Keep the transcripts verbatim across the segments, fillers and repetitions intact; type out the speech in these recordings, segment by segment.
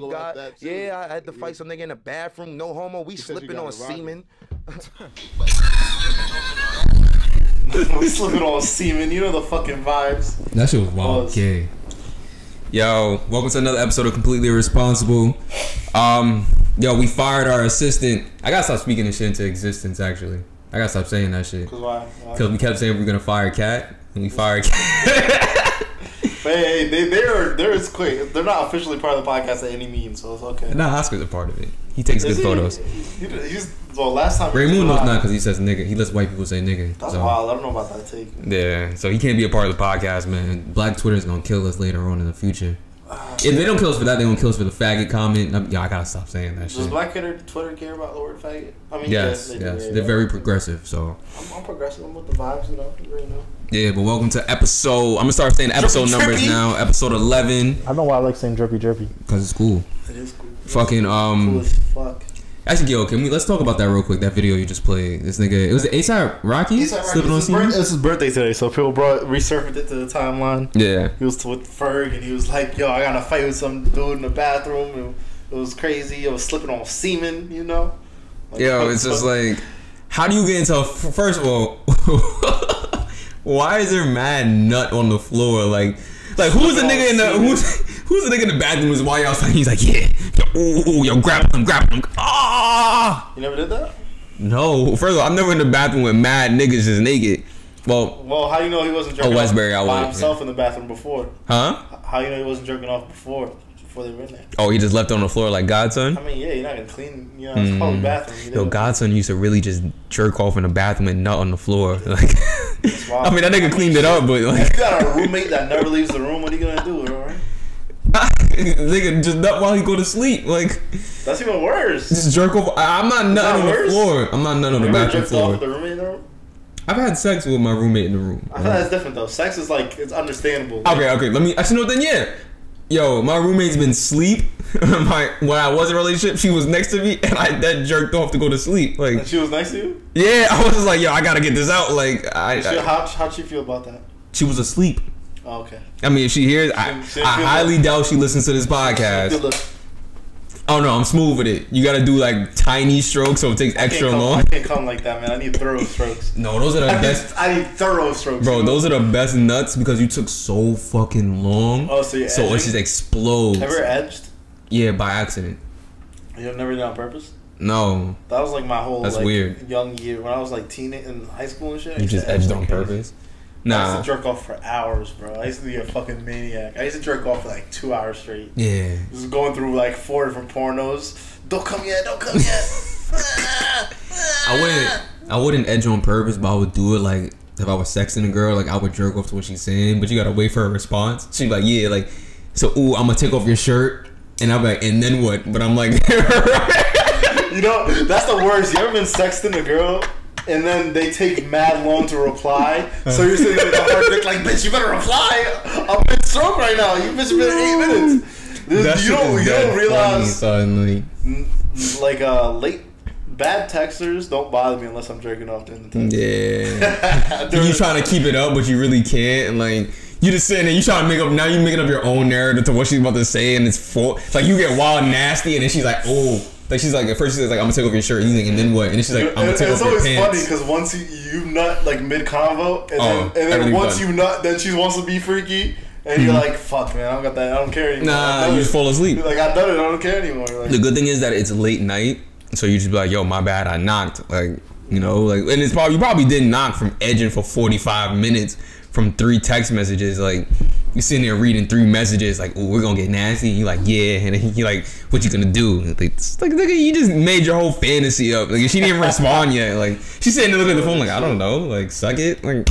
Thank God. Yeah, I had to fight yeah. some nigga in the bathroom. No homo. We because slipping on semen. We slipping on semen. You know the fucking vibes. That shit was wild. Okay. Yo, welcome to another episode of Completely Irresponsible. Um, yo, we fired our assistant. I gotta stop speaking this shit into existence. Actually, I gotta stop saying that shit. Cause why? Because we kept saying we we're gonna fire Cat, and we fired Cat. Hey, hey, they they are they're it's quick. They're not officially part of the podcast at any means, so it's okay. Nah, Oscar's a part of it. He takes Is good he, photos. He, he's well. Last time Raymoon knows not because he says nigga. He lets white people say nigga. That's so wild. I don't know about that take. Yeah, so he can't be a part of the podcast, man. Black Twitter's gonna kill us later on in the future. Uh, if they don't kill us for that, they gonna kill us for the faggot comment. I mean, yeah, I gotta stop saying that. Does shit. Does Black Twitter care about the word faggot? I mean, yes, yes, they yes. They're very progressive. So I'm, I'm progressive. I'm with the vibes, you know. You know. Yeah, but welcome to episode. I'm gonna start saying episode drippy, numbers drippy. now. Episode eleven. I don't know why I like saying drippy drippy. Cause it's cool. It is cool. Fucking um. Cool as fuck. Actually, yo, can we let's talk about that real quick? That video you just played. This nigga, it was the ASAP Rocky slipping on scene. It's his birthday today, so people brought resurfaced it to the timeline. Yeah, he was with Ferg, and he was like, "Yo, I got in a fight with some dude in the bathroom. It was crazy. I was slipping on semen, you know." Like, yo, it's just like, how do you get into? First of all, why is there mad nut on the floor? Like, like who's the nigga in the who's who's the nigga in the bathroom was why y'all saying he's like, yeah, yo, ooh, ooh, yo, grab him, grab him. Ah! You never did that? No. First of all, I'm never in the bathroom with mad niggas just naked. Well, well, how you know he wasn't jerking oh, Westbury, off I by would, himself yeah. in the bathroom before? Huh? How you know he wasn't jerking off before? Before they were in there. Oh, he just left on the floor like Godson? I mean, yeah, you're not gonna clean, you know, it's mm. called a bathroom. Yo, Godson used to really just jerk off in the bathroom and nut on the floor. Like, I mean, that nigga cleaned it up, but like. If you got a roommate that never leaves the room, what are you gonna do, alright? Nigga, just nut while he go to sleep. Like, that's even worse. Just jerk off. I'm not nutting on the floor. I'm not nutting on the bathroom floor. The roommate in the room? I've had sex with my roommate in the room. I thought that's different though. Sex is like it's understandable. Okay, okay. Let me. Actually, no. Then yeah. Yo, my roommate's been sleep. my when I was in a relationship, she was next to me, and I that jerked off to go to sleep. Like, and she was next to you. Yeah, I was just like, yo, I gotta get this out. Like, I. She, I how how'd she feel about that? She was asleep. Oh, okay. I mean, if she hears, she, I, she I highly like, doubt she listens to this podcast. Like, oh no, I'm smooth with it. You gotta do like tiny strokes, so it takes I extra come, long. I can't come like that, man. I need thorough strokes. No, those are the I best. Need, I need thorough strokes, bro. Those are the best nuts because you took so fucking long. Oh, so you so edging? It just explodes. Ever edged? Yeah, by accident. You've never done on purpose? No. That was like my whole. That's like, weird. Young year when I was like teen in high school and shit. You just edged on purpose. Nah. I used to jerk off for hours, bro. I used to be a fucking maniac. I used to jerk off for like two hours straight. Yeah. Just going through like four different pornos. Don't come yet, don't come yet. I wouldn't I wouldn't edge on purpose, but I would do it like if I was sexting a girl, like I would jerk off to what she's saying, but you gotta wait for her response. She'd be like, yeah, like, so ooh, I'm gonna take off your shirt and I'm like, and then what? But I'm like you know, that's the worst. You ever been sexting a girl? And then they take mad long to reply. So you're sitting there with a hard dick like, bitch, you better reply. I'm in stroke right now. You bitch, been eight minutes. This, you don't, you don't realize. Funny, like uh, late bad texters don't bother me unless I'm jerking off during the text. Yeah. You trying to keep it up, but you really can't. And like, you just sitting there, you trying to make up. Now you making up your own narrative to what she's about to say, and it's full. It's like you get wild, nasty, and then she's like, oh. Like she's like at first she's like I'm gonna take off your shirt, and, like, and then what? And then she's like I'm gonna take off your pants. It's always funny because once you, you nut like mid convo, and oh, then, and then once done. you nut, then she wants to be freaky, and you're like fuck man, I don't got that, I don't care anymore. Nah, you just fall asleep. You're like I done it, I don't care anymore. Like, the good thing is that it's late night, so you just be like yo my bad, I knocked, like you know, like and it's probably you probably didn't knock from edging for forty-five minutes from three text messages, like. You sitting there reading three messages like, "Oh, we're gonna get nasty." And you like, yeah, and then you like, "What you gonna do?" Like, like, nigga, you just made your whole fantasy up. Like, she didn't respond yet. Like, she's sitting there looking at the phone like, "I don't know." Like, suck it. Like,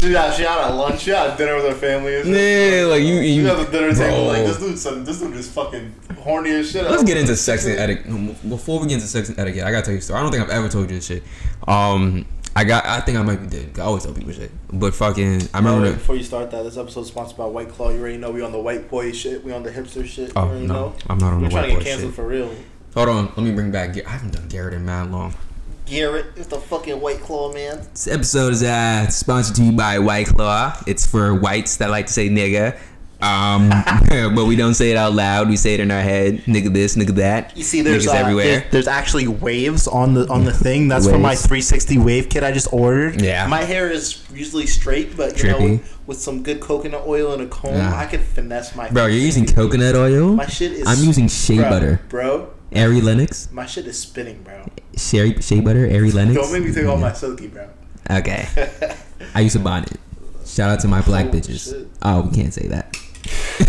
she out, she out at lunch, she out at dinner with her family. And yeah, like, like you, you at the dinner bro. table like this dude, son, this dude is fucking horny as shit. Let's get into sex and etiquette. Before we get into sex and etiquette, I gotta tell you a story. I don't think I've ever told you this shit. Um. I got. I think I might be dead. I always tell people shit. But fucking, I remember. Right, before you start that, this episode is sponsored by White Claw. You already know we on the white boy shit. We on the hipster shit. Oh you no, know? I'm not on We're the white boy shit. We're trying to get canceled for real. Hold on, let me bring back. I haven't done Garrett in mad long. Garrett, it's the fucking White Claw man. This episode is uh, sponsored to you by White Claw. It's for whites that like to say nigga. Um, but we don't say it out loud. We say it in our head. Nigga this, nigga that. You see, there's uh, everywhere. There's, there's actually waves on the on the thing. That's waves. From my three sixty wave kit I just ordered. Yeah. My hair is usually straight, but you Trippy. know, with, with some good coconut oil and a comb, yeah. I could finesse my. Bro, you're using coconut oil. My shit is. I'm using shea bro, butter, bro. Ari Lennox. My shit is spinning, bro. Shea, shea butter, Ari Lennox. Don't make me take yeah. all my silky, bro. Okay. I use a bonnet. Shout out to my black oh, bitches. Shit. Oh, we can't say that. You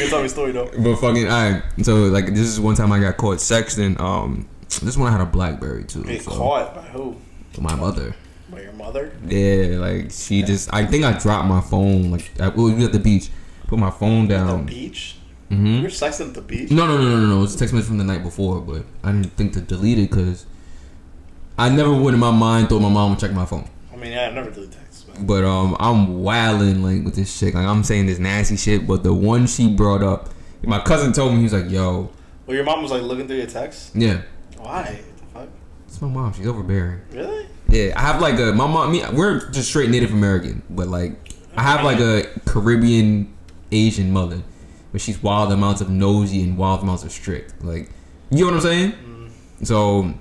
can tell me a story though. But fucking, alright. So like, this is one time I got caught sexting. Um, this one I had a BlackBerry too. Get so. Caught by who? My mother. By your mother? Yeah, like she yeah. just. I think I dropped my phone. Like I, we was at the beach. Put my phone down. At the beach. Mm-hmm. You were sexting at the beach? No, no, no, no, no, no. It was a text message from the night before, but I didn't think to delete it because I never would in my mind thought my mom would check my phone. I mean, yeah, I never delete text. But um, I'm wilding like with this chick. Like I'm saying this nasty shit. But the one she brought up, my cousin told me he was like, "Yo." Well, your mom was like looking through your texts. Yeah. Why? What the fuck? It's my mom. She's overbearing. Really? Yeah. I have like a my mom. Me. We're just straight Native American. But like, I have like a Caribbean Asian mother, but she's wild amounts of nosy and wild amounts of strict. Like, you know what I'm saying? Mm. So.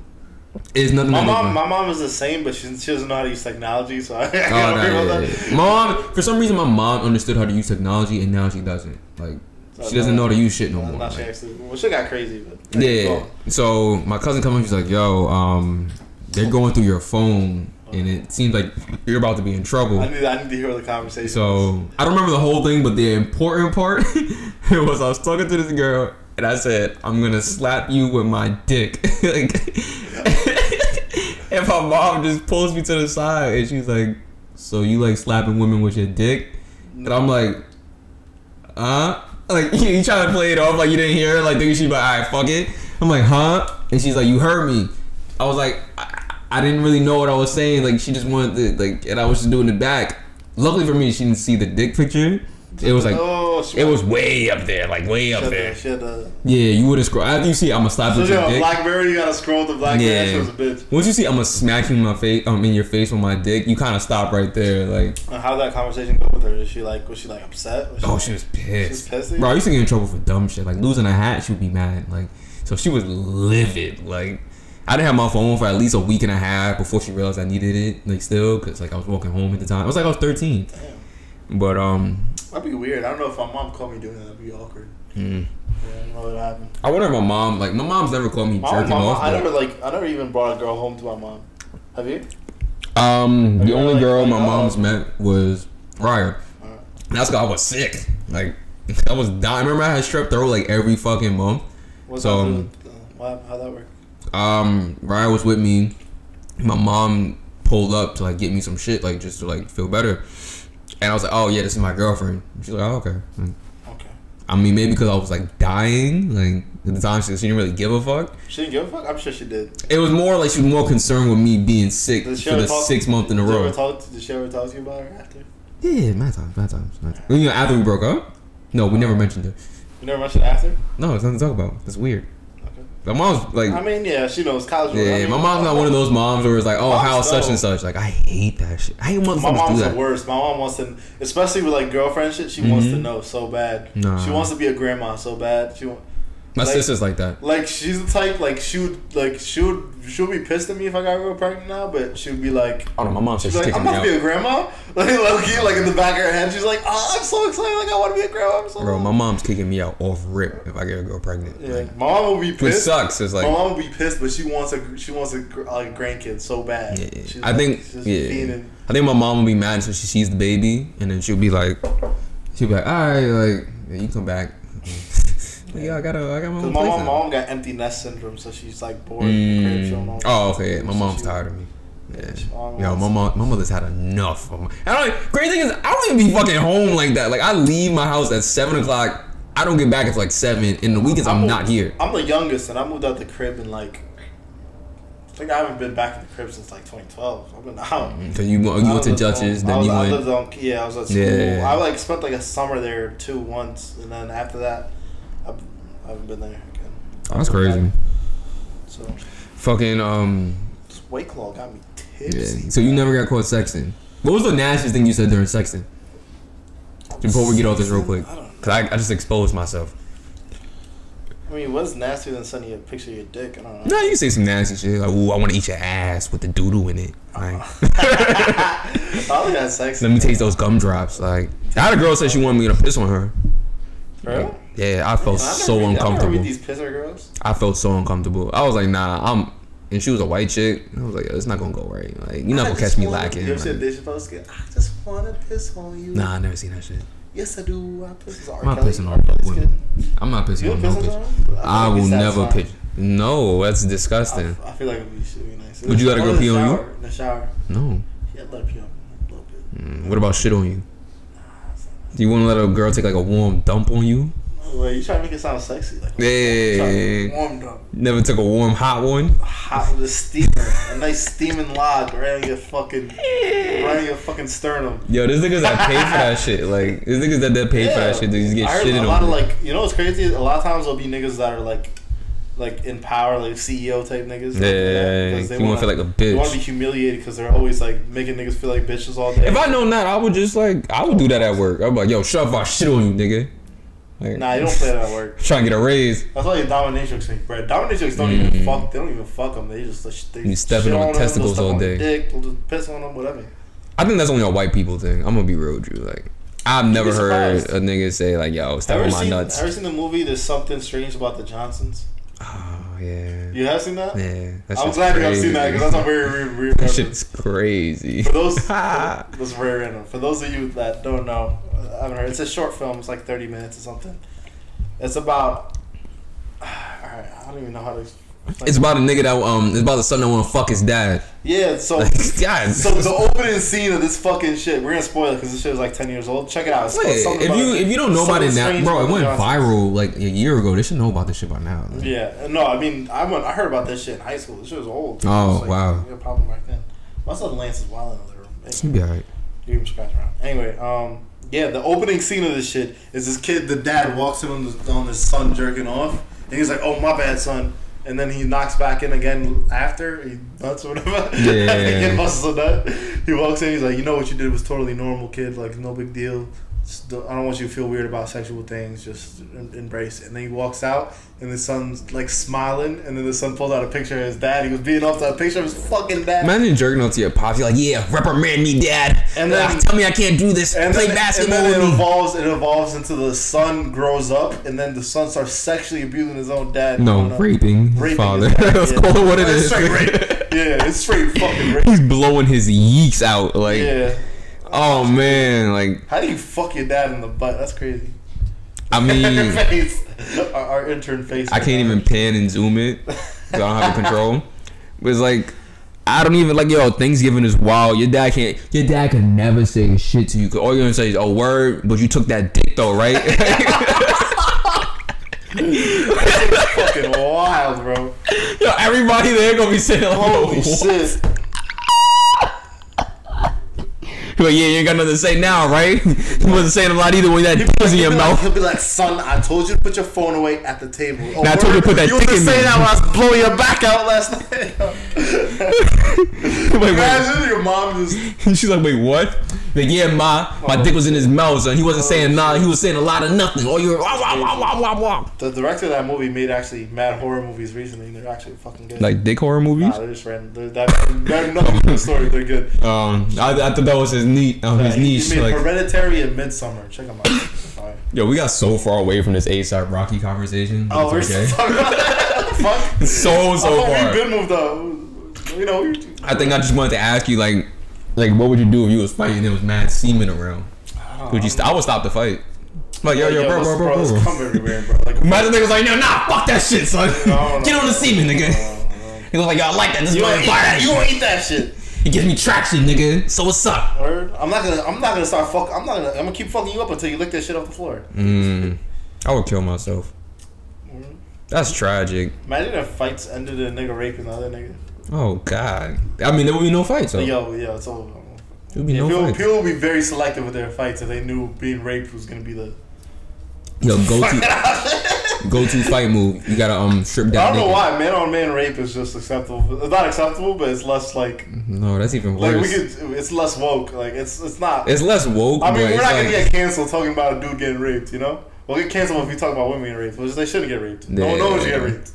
Is nothing. My mom, my mom is the same, but she, she doesn't know how to use technology. So I, I oh, no, yeah, that. Yeah. Mom, for some reason, my mom understood how to use technology, and now she doesn't. Like so she doesn't know how to use shit no, no more. Like. She actually, well, she got crazy. But, like, yeah. Cool. So my cousin comes, she's like, "Yo, um, they're going through your phone, and it seems like you're about to be in trouble." I need, I need to hear the conversation. So I don't remember the whole thing, but the important part was I was talking to this girl. And I said, I'm gonna slap you with my dick. Like, and my mom just pulls me to the side and she's like, so you like slapping women with your dick? And I'm like, huh? Like, you, you trying to play it off like you didn't hear her? Like, then she's like, alright, fuck it. I'm like, huh? And she's like, you heard me. I was like, I, I didn't really know what I was saying. Like, she just wanted to, like, and I was just doing it back. Luckily for me, she didn't see the dick picture. It was like, oh, it was way up there, like way up there. Up. Yeah, you would have scrolled. After you see, I'm going to slap so with your dick. BlackBerry, you got to scroll with the BlackBerry. Yeah. That bitch. Once you see, I'm going to smack you in, my face, um, in your face with my dick, you kind of stop right there. Like, and how'd that conversation go with her? Is she like, was she like upset? Was she oh, like, she was pissed. She was pissed. Bro, I used to get in trouble for dumb shit. Like losing a hat, she would be mad. Like, so she was livid. Like, I didn't have my phone for at least a week and a half before she realized I needed it. Like, still, because like I was walking home at the time. It was like I was thirteen. Damn. But, um... that'd be weird. I don't know if my mom called me doing that. That'd be awkward. Mm. Yeah, I don't know what happened. I wonder if my mom, like, my mom's never called me my jerking mom, off. I never, like, I never even brought a girl home to my mom. Have you? Um, Have the you only like, girl like, my oh. mom's met was Ryan. Right. That's because I was sick. Like, I was dying. Remember, I had strep throat like every fucking month. What's so, um, how'd that work? Um, Ryan was with me. My mom pulled up to like get me some shit, like just to like feel better. And I was like, oh, yeah, this is my girlfriend. She's like, oh, okay. Like, okay. I mean, maybe because I was, like, dying. Like, at the time, she, she didn't really give a fuck. She didn't give a fuck? I'm sure she did. It was more like she was more concerned with me being sick for the sixth month in a row. Did she ever talk to you about her after? Yeah, yeah, mad times, mad times. Mad times. You know, after we broke up? No, we never mentioned it. You never mentioned after? No, it's nothing to talk about. That's weird. Okay. My mom's, like... I mean, yeah, she knows college. Yeah, I mean, my mom's not one of those moms where it's like, oh, how such and such. Like, I hate that shit. I hate motherfuckers. My mom's do that. The worst. My mom wants to, especially with, like, girlfriend shit, she mm-hmm. wants to know so bad. Nah. She wants to be a grandma so bad. She wants... My like, sister's like that. Like, she's the type, like, she would, like, she would, she would be pissed at me if I got real pregnant now, but she would be like, oh, no, my mom said she's like, I'm about to be a grandma? Like, low-key, like, in the back of her head, she's like, oh, I'm so excited, like, I want to be a grandma. I'm so Bro, my mom's kicking me out off rip if I get a girl pregnant. Yeah, like, my mom would be pissed. It sucks. It's like, my mom would be pissed, but she wants a, she wants a, a grandkid so bad. Yeah, yeah. She's I like, think, she's yeah. I think my mom would be mad until she sees the baby, and then she'll be like, she'll be like, all right, like, yeah, you come back. Yeah, I got a, I got my own place. My mom got empty nest syndrome, so she's like bored. Mm. She don't know oh, okay. Yeah. My so mom's tired of me. Yeah. Yo, my mom, my mother's had enough. Of my, I don't. Crazy thing is, I don't even be fucking home like that. Like I leave my house at seven o'clock. I don't get back until like seven. In the weekends, I'm, I'm not here. I'm the youngest, and I moved out the crib in like. I think I haven't been back in the crib since like twenty twelve. I've been out. Because you, you went to Judges, then you went. I lived on. Yeah, I was at school. Yeah. I like spent like a summer there too once, and then after that. I haven't been there again. Oh, that's crazy. Back. So fucking um. This White Claw got me tipsy. Yeah. So you never got caught sexting. What was the nastiest thing you said during sexting? before we get off this real quick, because I, I just exposed myself. I mean, what's nastier than sending you a picture of your dick? I don't know. No, you say some nasty shit. Like, ooh, I want to eat your ass with the doodoo in it. Like, probably got sex. Let me taste those gumdrops. Like, I had a girl say she wanted me to piss on her. Like, yeah, I felt yeah, I so read, uncomfortable. I read these pisser girls. I felt so uncomfortable. I was like, nah, I'm. And she was a white chick. I was like, it's not gonna go right. Like, you're not I gonna catch me lacking. You said they should post skit. I just wanna piss on you. Nah, I never seen that shit. Yes, I do. I piss on R. Kelly. I'm not pissing on women. I'm not pissing on no bitch. I will never piss. No, that's disgusting. I, I feel like it should be nice. Would you let a girl pee on you? In the shower. No. Yeah, let her pee on me a little bit. Mm, what about shit on you? Nah, it's not nice. You wanna let a girl take like a warm dump on you? Well, you try to make it sound sexy. Like, yeah, yeah, yeah. Warm dump. Never took a warm hot one. Hot with a steamer, a nice steaming log right on your fucking, right on your fucking sternum. Yo, there's niggas that pay for that shit. Like, there's niggas that that pay yeah. for that shit. They just get I heard shitted on. A lot on of like, you know what's crazy? A lot of times there'll be niggas that are like, like in power, like C E O type niggas. Yeah, yeah, yeah. They you wanna feel like a bitch. They wanna be humiliated because they're always like making niggas feel like bitches all day. If I known that, I would just like, I would do that at work. I'm like, yo, shut up, I shit on you, nigga. Like, nah, you don't play that at work. Trying to get a raise. That's all your dominatrix think, bro. Dominatrix don't mm. even fuck. They don't even fuck them. They just they you stepping on, on testicles them, all day. Dick, just piss on them, whatever. I think that's only a white people thing. I'm gonna be real with you. Like, I've You'd never heard a nigga say like, "Yo, step on my seen, nuts." Ever seen the movie? There's something strange about the Johnsons. Oh yeah. You have seen that? Yeah. That I'm glad that I've seen that because that's a very very weird. That shit's crazy. For those, that's very random. For those of you that don't know. I haven't heard. It's a short film. It's like thirty minutes or something. It's about. All right, I don't even know how to. Like, it's about a nigga that um. It's about the son that want to fuck his dad. Yeah. So. God. So the opening scene of this fucking shit. We're gonna spoil it because this shit is like ten years old. Check it out. It's Wait, if you if you don't know about it now, bro, it went viral like a year ago. They should know about this shit by now. Like. Yeah. No, I mean, I went. I heard about this shit in high school. This shit was old. Dude. Oh was like, wow. A problem back then. My son Lance is wild in the room. He'll be alright. You can scratch around. Anyway, um. Yeah, the opening scene of this shit is this kid, the dad walks him on, the, on his son jerking off, and he's like, oh, my bad, son. And then he knocks back in again after, he nuts or whatever. Yeah. The kid busts a nut. He walks in, he's like, you know what you did was totally normal, kid. Like, no big deal. Just, I don't want you to feel weird about sexual things. Just embrace it. And then he walks out, and the son's, like, smiling, and then the son pulls out a picture of his dad. He was beating off that picture of his fucking dad. Imagine jerking off to your pops. You're like, yeah, reprimand me, dad. And then, ugh, tell me I can't do this. And Play then, basketball and then it evolves, it evolves into the son grows up, and then the son starts sexually abusing his own dad. No, raping, raping father. Let's call it what it is. Yeah, it's straight fucking rape. He's blowing his yeeks out. Like, yeah. Oh man, like, how do you fuck your dad in the butt? That's crazy. I mean, face, our, our intern face. I right can't now. even pan and zoom it because I don't have a control. But it's like, I don't even like, yo, Thanksgiving is wild. Your dad can't, your dad can never say shit to you because all you're gonna say is a oh, word, but you took that dick though, right? That's fucking wild, bro. Yo, everybody there gonna be saying, like, holy what? shit. But yeah, you ain't got nothing to say now, right? You wasn't saying a lot either when that pissed in your mouth. Like, he'll be like, son, I told you to put your phone away at the table. Oh, now I told you to put that dick in me. You wasn't saying that when I was blowing your back out last night. Wait, Imagine wait. your mom just... She's like, wait, what? Like, yeah, ma, my oh, dick was in his mouth, son. He wasn't oh, saying nah. He was saying a lot of nothing. All you were, wah, wah, wah, wah, wah, wah. The director of that movie made actually mad horror movies recently. They're actually fucking good. Like dick horror movies? Nah, they're just random. They're, they're nothing to the story. They're good. Um, I, I thought that was his Neat, um, yeah, his niche, he made like, Hereditary and Midsummer. Check them out. Right. Yo, we got so far away from this ASAP Rocky conversation. Oh, we're okay. so talking about that. Fuck. So so I far. We've been moved up. You know. I think I just wanted to ask you, like, like what would you do if you was fighting and there was mad semen around? Oh, would you? St I would stop the fight. I'm like, yo, yo, yo, bro, bro, bro, bro. Come everywhere, bro. Like, imagine niggas like, no, nah, fuck that shit, son. No, no, Get on the semen, nigga. He was like, yo, I like that. This you ain't eat, eat that shit. It gives me traction, nigga. So what's up? Word? I'm not gonna. I'm not gonna start fuck. I'm not gonna. I'm gonna keep fucking you up until you lick that shit off the floor. Mm. I would kill myself. Mm. That's tragic. Imagine if fights ended in a nigga raping the other nigga. Oh God. I mean, there would be no fights. So. Yo, yo, it's over. There would be yeah, no people, fights. People would be very selective with their fights if they knew being raped was gonna be the. Yo, go to. go-to fight move. You gotta um strip down. I don't naked. know why man-on-man rape is just acceptable. It's not acceptable, but it's less like. No, that's even worse. Like we could, it's less woke. Like it's it's not. It's less woke. I mean, we're not like, gonna get canceled talking about a dude getting raped. You know, we'll get canceled if we talk about women getting raped, which they shouldn't get raped. Yeah, no one knows yeah, you yeah. get raped.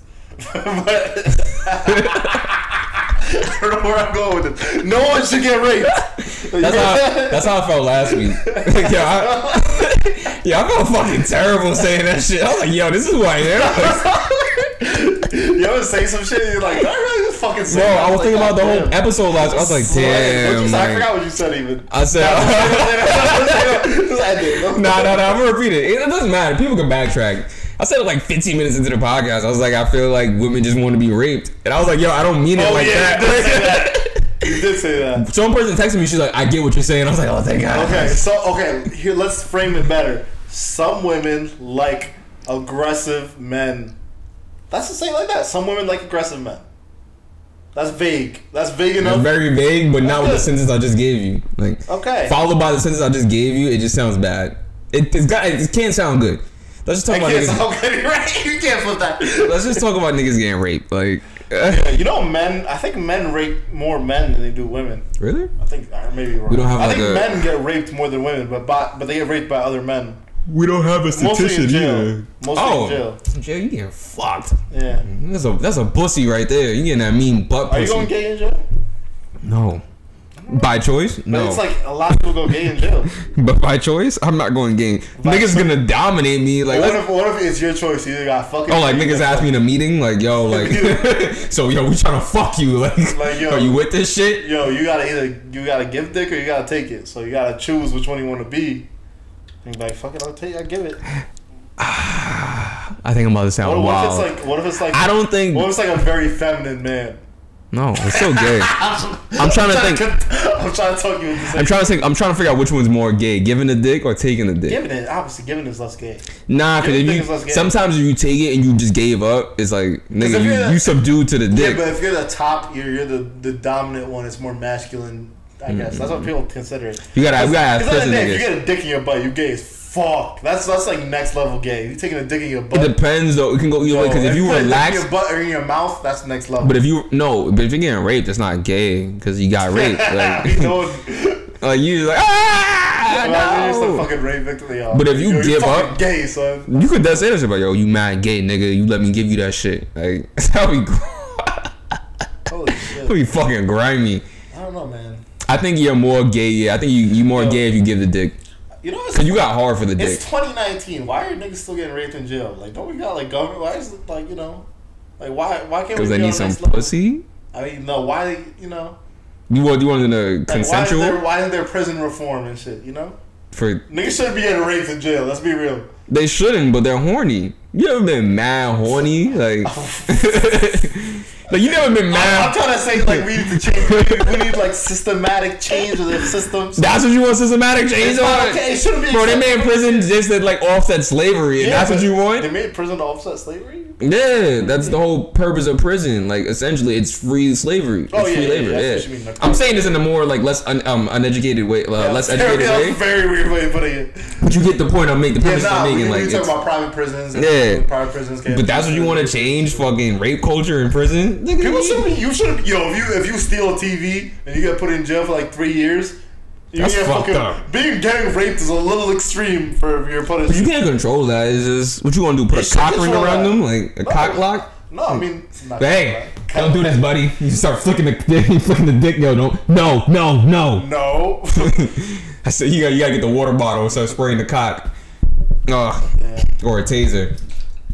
But. I don't know where I'm going with it. No one should get raped. That's, how, that's how I felt last week. yeah, I, yeah, I felt fucking terrible saying that shit. I was like, yo, this is who I am. You ever say some shit and you're like, did I really just fucking say no, that? No, I was like, thinking about the damn. whole episode last week. I was like, damn. Like, I forgot what you said even. I said, nah, nah, nah, I'm going to repeat it. It doesn't matter. People can backtrack. I said it like fifteen minutes into the podcast. I was like, I feel like women just want to be raped. And I was like, yo, I don't mean it oh, like yeah, that. You did say that. You did say that. Some person texted me. She's like, I get what you're saying. I was like, oh, thank God. Okay, so, okay, here, let's frame it better. Some women like aggressive men. That's the same like that. Some women like aggressive men. That's vague. That's vague enough. It's very vague, but not with the sentence I just gave you. Like, okay. Followed by the sentence I just gave you, it just sounds bad. It, it's got, it can't sound good. Let's just talk I about niggas. Getting, right? You can't flip that. Let's just talk about niggas getting raped. Like, yeah, you know, men. I think men rape more men than they do women. Really? I think I may be wrong. We don't have. I like think a, men get raped more than women, but by, but they get raped by other men. We don't have a statistic in jail. Either. Mostly oh, in jail. In jail, you getting fucked. Yeah. That's a that's a pussy right there. You getting that mean butt. Are pussy. you going gay in jail? No. By choice? No. But it's like a lot of people go gay in jail. But by choice? I'm not going gay. By niggas gonna dominate me. Like, what if, what if it's your choice? You either got fucking. Oh, like niggas asked me in a meeting, like, yo, like, so yo, we trying to fuck you, like, like yo, are you with this shit? Yo, you gotta either you gotta give dick or you gotta take it. So you gotta choose which one you want to be. And you're like, fuck it, I'll take, I give it. I think I'm about to sound wild. What if it's like? What if it's like? I don't think. What if it's like a very feminine man? No, it's so gay. I'm, I'm trying, trying to think. To, I'm trying to talk you. Into I'm trying to think. I'm trying to figure out which one's more gay: giving the dick or taking the dick. Giving it, obviously, giving is less gay. Nah, because if you sometimes if you take it and you just gave up, it's like nigga, you, the, you subdued to the dick. Yeah, but if you're the top, you're you're the the dominant one. It's more masculine, I guess. Mm-hmm. That's what people consider it. You gotta, you gotta. It's like that, if you get a dick in your butt, you gay as fuck. That's that's like next level gay. You taking a dick in your butt. It depends though. It can go either Yo, way. Because if, if you relax, in your butt or in your mouth, that's next level. But if you no, but if you're getting raped, it's not gay because you got raped. Like, like you like ah yeah, no. You're just a fucking rape victim. Yo. But if you Yo, give up, gay son. You could that's it. About yo, you mad gay nigga. You let me give you that shit. Like that would be holy shit. That would be fucking grimy. I don't know, man. I think you're more gay. Yeah, I think you you more Yo. gay if you give the dick. You know what's you got hard for the dick. It's twenty nineteen. Why are niggas still getting raped in jail? Like, don't we got like government? Why is it like you know, like why why can't we? Because they need some pussy. I mean, no. Why you know? You want you want in a like, consensual? Why is, there, why is there prison reform and shit? You know, for niggas shouldn't be getting raped in jail. Let's be real. They shouldn't, but they're horny. You ever been mad horny? Like, like you never been mad. I, I'm trying to say like we need to change. We need, we need like systematic change of the systems. That's what you want, systematic change. Not, okay, it shouldn't be. Bro, accepted. They made prison just to like offset slavery, and yeah, that's what you want. They made prison to offset slavery. Yeah, that's the whole purpose of prison. Like essentially, it's free slavery. It's oh yeah, free yeah, labor. Yeah, yeah. I'm saying this in a more like less un, um uneducated way, uh, yeah, less educated very, way. That's a very weird way of putting it. But you get the point I'm making. The point yeah, nah, I'm making. We, like we talk about private prisons. And yeah. Private prisons, but that's what you want to change? Fucking rape culture in prison? People should be, you should be, yo, if you if you steal a T V and you get put in jail for like three years, you that's get fucked fucking, up. Being getting raped is a little extreme for your punishment. But you can't control that. It's just what you want to do? Put you a cock ring around that. them, like a no, cock lock? No, I mean, not hey, don't do this, buddy. You start flicking the dick, flicking the dick. Yo, don't. No, no, no, no. I said you got you gotta get the water bottle and start spraying the cock, uh, yeah. or a taser.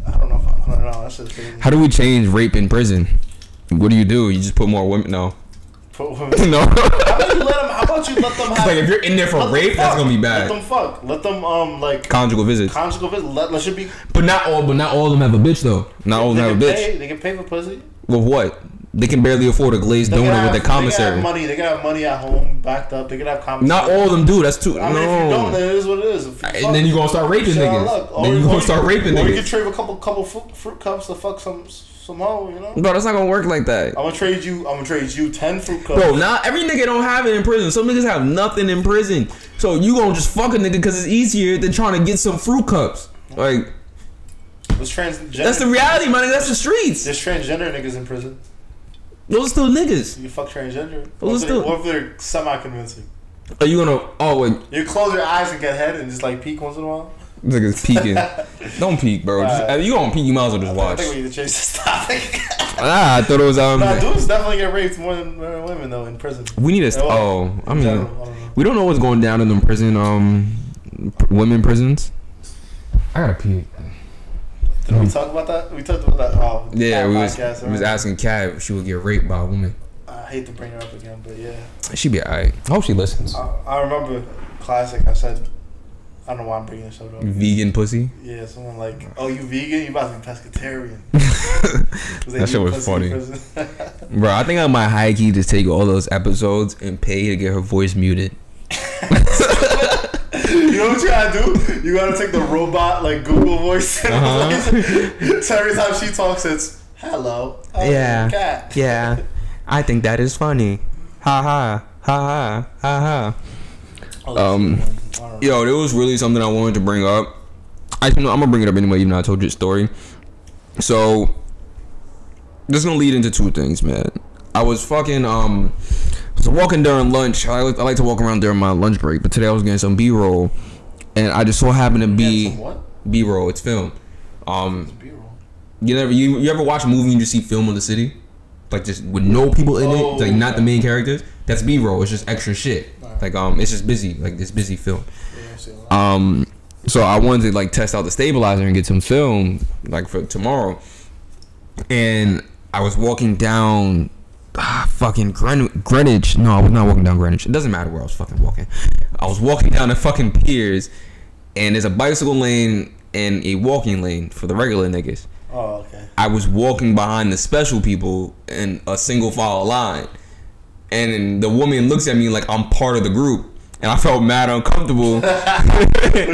I don't know if I, I don't know. That's just crazy. How do we change rape in prison? What do you do? You just put more women? No. Put women? No. How about you let them? How about you let them? Have, like if you're in there for rape, that's gonna be bad. Let them fuck. Let them um like conjugal visits. Conjugal visits. Let, let should be. But not all. But not all of them have a bitch though. Not they, all of them have a bitch. Pay, they can pay for pussy. With what? They can barely afford a glazed they donut have, with a commissary. They can have money. They can have money at home, backed up. They can have commissary. Not all of them do. That's too. I mean, no. If you don't, then it is what it is. Fuck, and then you gonna start raping niggas. Then you gonna start raping niggas. Or you can trade a couple couple fruit, fruit cups to fuck some some hoe, you know. Bro, that's not gonna work like that. I'm gonna trade you. I'm gonna trade you ten fruit cups. Bro, not every nigga don't have it in prison. Some niggas have nothing in prison. So you gonna just fuck a nigga because it's easier than trying to get some fruit cups. Like. Those transgender. That's the reality, money. That's the streets. There's transgender niggas in prison. Those still niggas. You fuck transgender. Those still. What if they're semi-convincing? Are you gonna? Oh, wait. You close your eyes and get head and just like peek once in a while. Niggas peeking. Don't peek, bro. Just, right. If you gonna peek, you might as well just I watch. I think we need to change this topic. Ah, I thought it was um. Nah, dudes definitely get raped more than women though in prison. We need to. Oh, I mean, general, I we don't know what's going down in them prison. Um, women prisons. I gotta pee. Did um, we talk about that? We talked about that. Oh, yeah, we was, podcast, right? we was asking Kat if she would get raped by a woman. I hate to bring her up again, but yeah. She be alright. I hope she listens. I, I remember classic. I said, I don't know why I'm bringing this up. Vegan pussy? Yeah, someone like, oh, you vegan? You about to be pescatarian. That shit was funny. Bro, I think I might high key just take all those episodes and pay to get her voice muted. You know what you gotta do? You gotta take the robot, like, Google voice. And uh-huh. So every time she talks, it's, hello. I'm yeah. Cat. Yeah. I think that is funny. Ha ha. Ha ha. Ha ha. Um, yo, there was really something I wanted to bring up. I, I'm gonna bring it up anyway, even though I told you the story. So, this is gonna lead into two things, man. I was fucking, um... So walking during lunch, I like, I like to walk around during my lunch break. But today I was getting some B-roll, and I just so happened to be B-roll. It's film. Um, it's B-roll. You never you, you ever watch a movie and you just see film of the city, like just with no people in oh, it, like not the main characters. That's B-roll. It's just extra shit. Right. Like um, it's just busy. Like it's busy film. Yeah, um, so I wanted to like test out the stabilizer and get some film like for tomorrow, and I was walking down. Ah, fucking Gren Greenwich. No, I was not walking down Greenwich. It doesn't matter where I was fucking walking. I was walking down the fucking piers, and there's a bicycle lane and a walking lane for the regular niggas. Oh, okay. I was walking behind the special people in a single file line, and then the woman looks at me like I'm part of the group, and I felt mad uncomfortable. But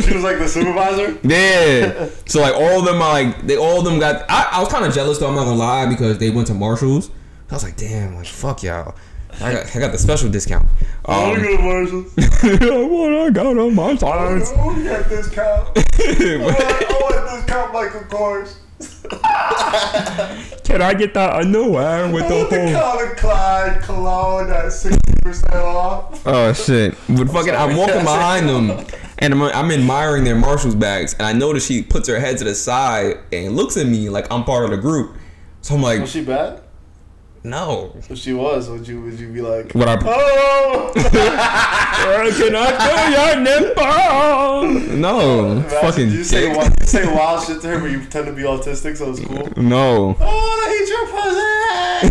she was like the supervisor? Yeah. So like all of them are like, they all of them got, I, I was kind of jealous though, I'm not gonna lie, because they went to Marshall's. I was like, damn, like, fuck y'all. I got, I got the special discount. Um, I don't get a Marshalls. What I got on my tires. I don't get discount. I want discount, Michael Kors. Can I get that underwear with the whole? The Calvin Klein cologne at sixty percent off. Oh, shit. But fucking, I'm, I'm walking behind them, and I'm, I'm admiring their Marshalls bags, and I notice she puts her head to the side and looks at me like I'm part of the group. So I'm like. Was she bad? No. If she was, would you would you be like? Would I? Oh, can I feel your nipple? No, uh, fucking. You say, wild, you say wild shit to her, but you pretend to be autistic, so it's cool. No. Oh, I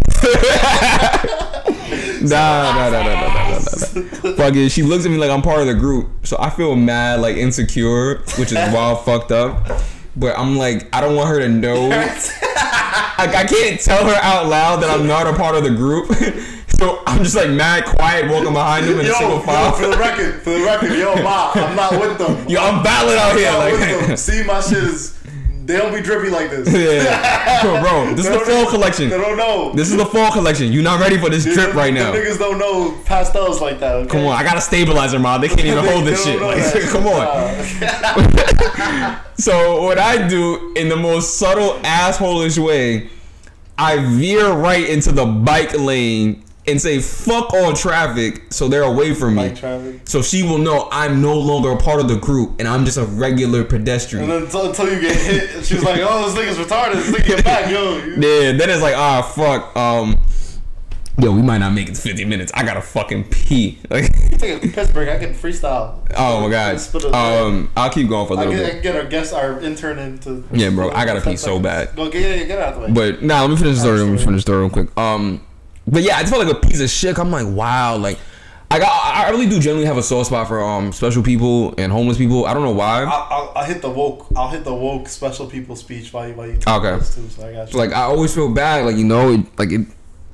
hate your pussy. nah, nah, nah, nah, nah, nah, nah, nah. Fucking, she looks at me like I'm part of the group, so I feel mad, like insecure, which is wild, fucked up. But I'm like, I don't want her to know. Like, I can't tell her out loud that I'm not a part of the group. So I'm just like mad quiet walking behind them in yo, a single file. Yo, for the record, for the record, yo, ma, I'm not with them. Yo, I'm battling out here. Like, them. See, my shit is, they don't be drippy like this. Yeah. Yo, bro, this is the fall know. collection. They don't know. This is the fall collection. You're not ready for this Dude, drip right now. The niggas don't know pastels like that. Okay? Come on, I got a stabilizer, ma. They can't even they, hold this shit. Like, come on. So what I do in the most subtle asshole-ish way, I veer right into the bike lane and say fuck all traffic so they're away from me. So she will know I'm no longer a part of the group and I'm just a regular pedestrian. And then until you get hit, she's like, oh, this nigga's retarded. This nigga get back, yo. Yeah, then it's like, ah, fuck. Um, yo, we might not make it fifty minutes. I gotta fucking pee. Like, take a piss break. I can freestyle. Oh my god. Um, I'll keep going for a little I can, bit. I can get our guest, our intern into. Yeah, bro. I gotta pee so bad. Go get, get out of the way. But nah, let me finish the story. Let me finish the story real quick. Um, but yeah, I just felt like a piece of shit. I'm like, wow. Like, I got. I really do generally have a soft spot for um special people and homeless people. I don't know why. I'll, I'll hit the woke. I'll hit the woke special people speech while you while you. Okay. Too, so I got you. Like I always feel bad. Like you know, it, like it.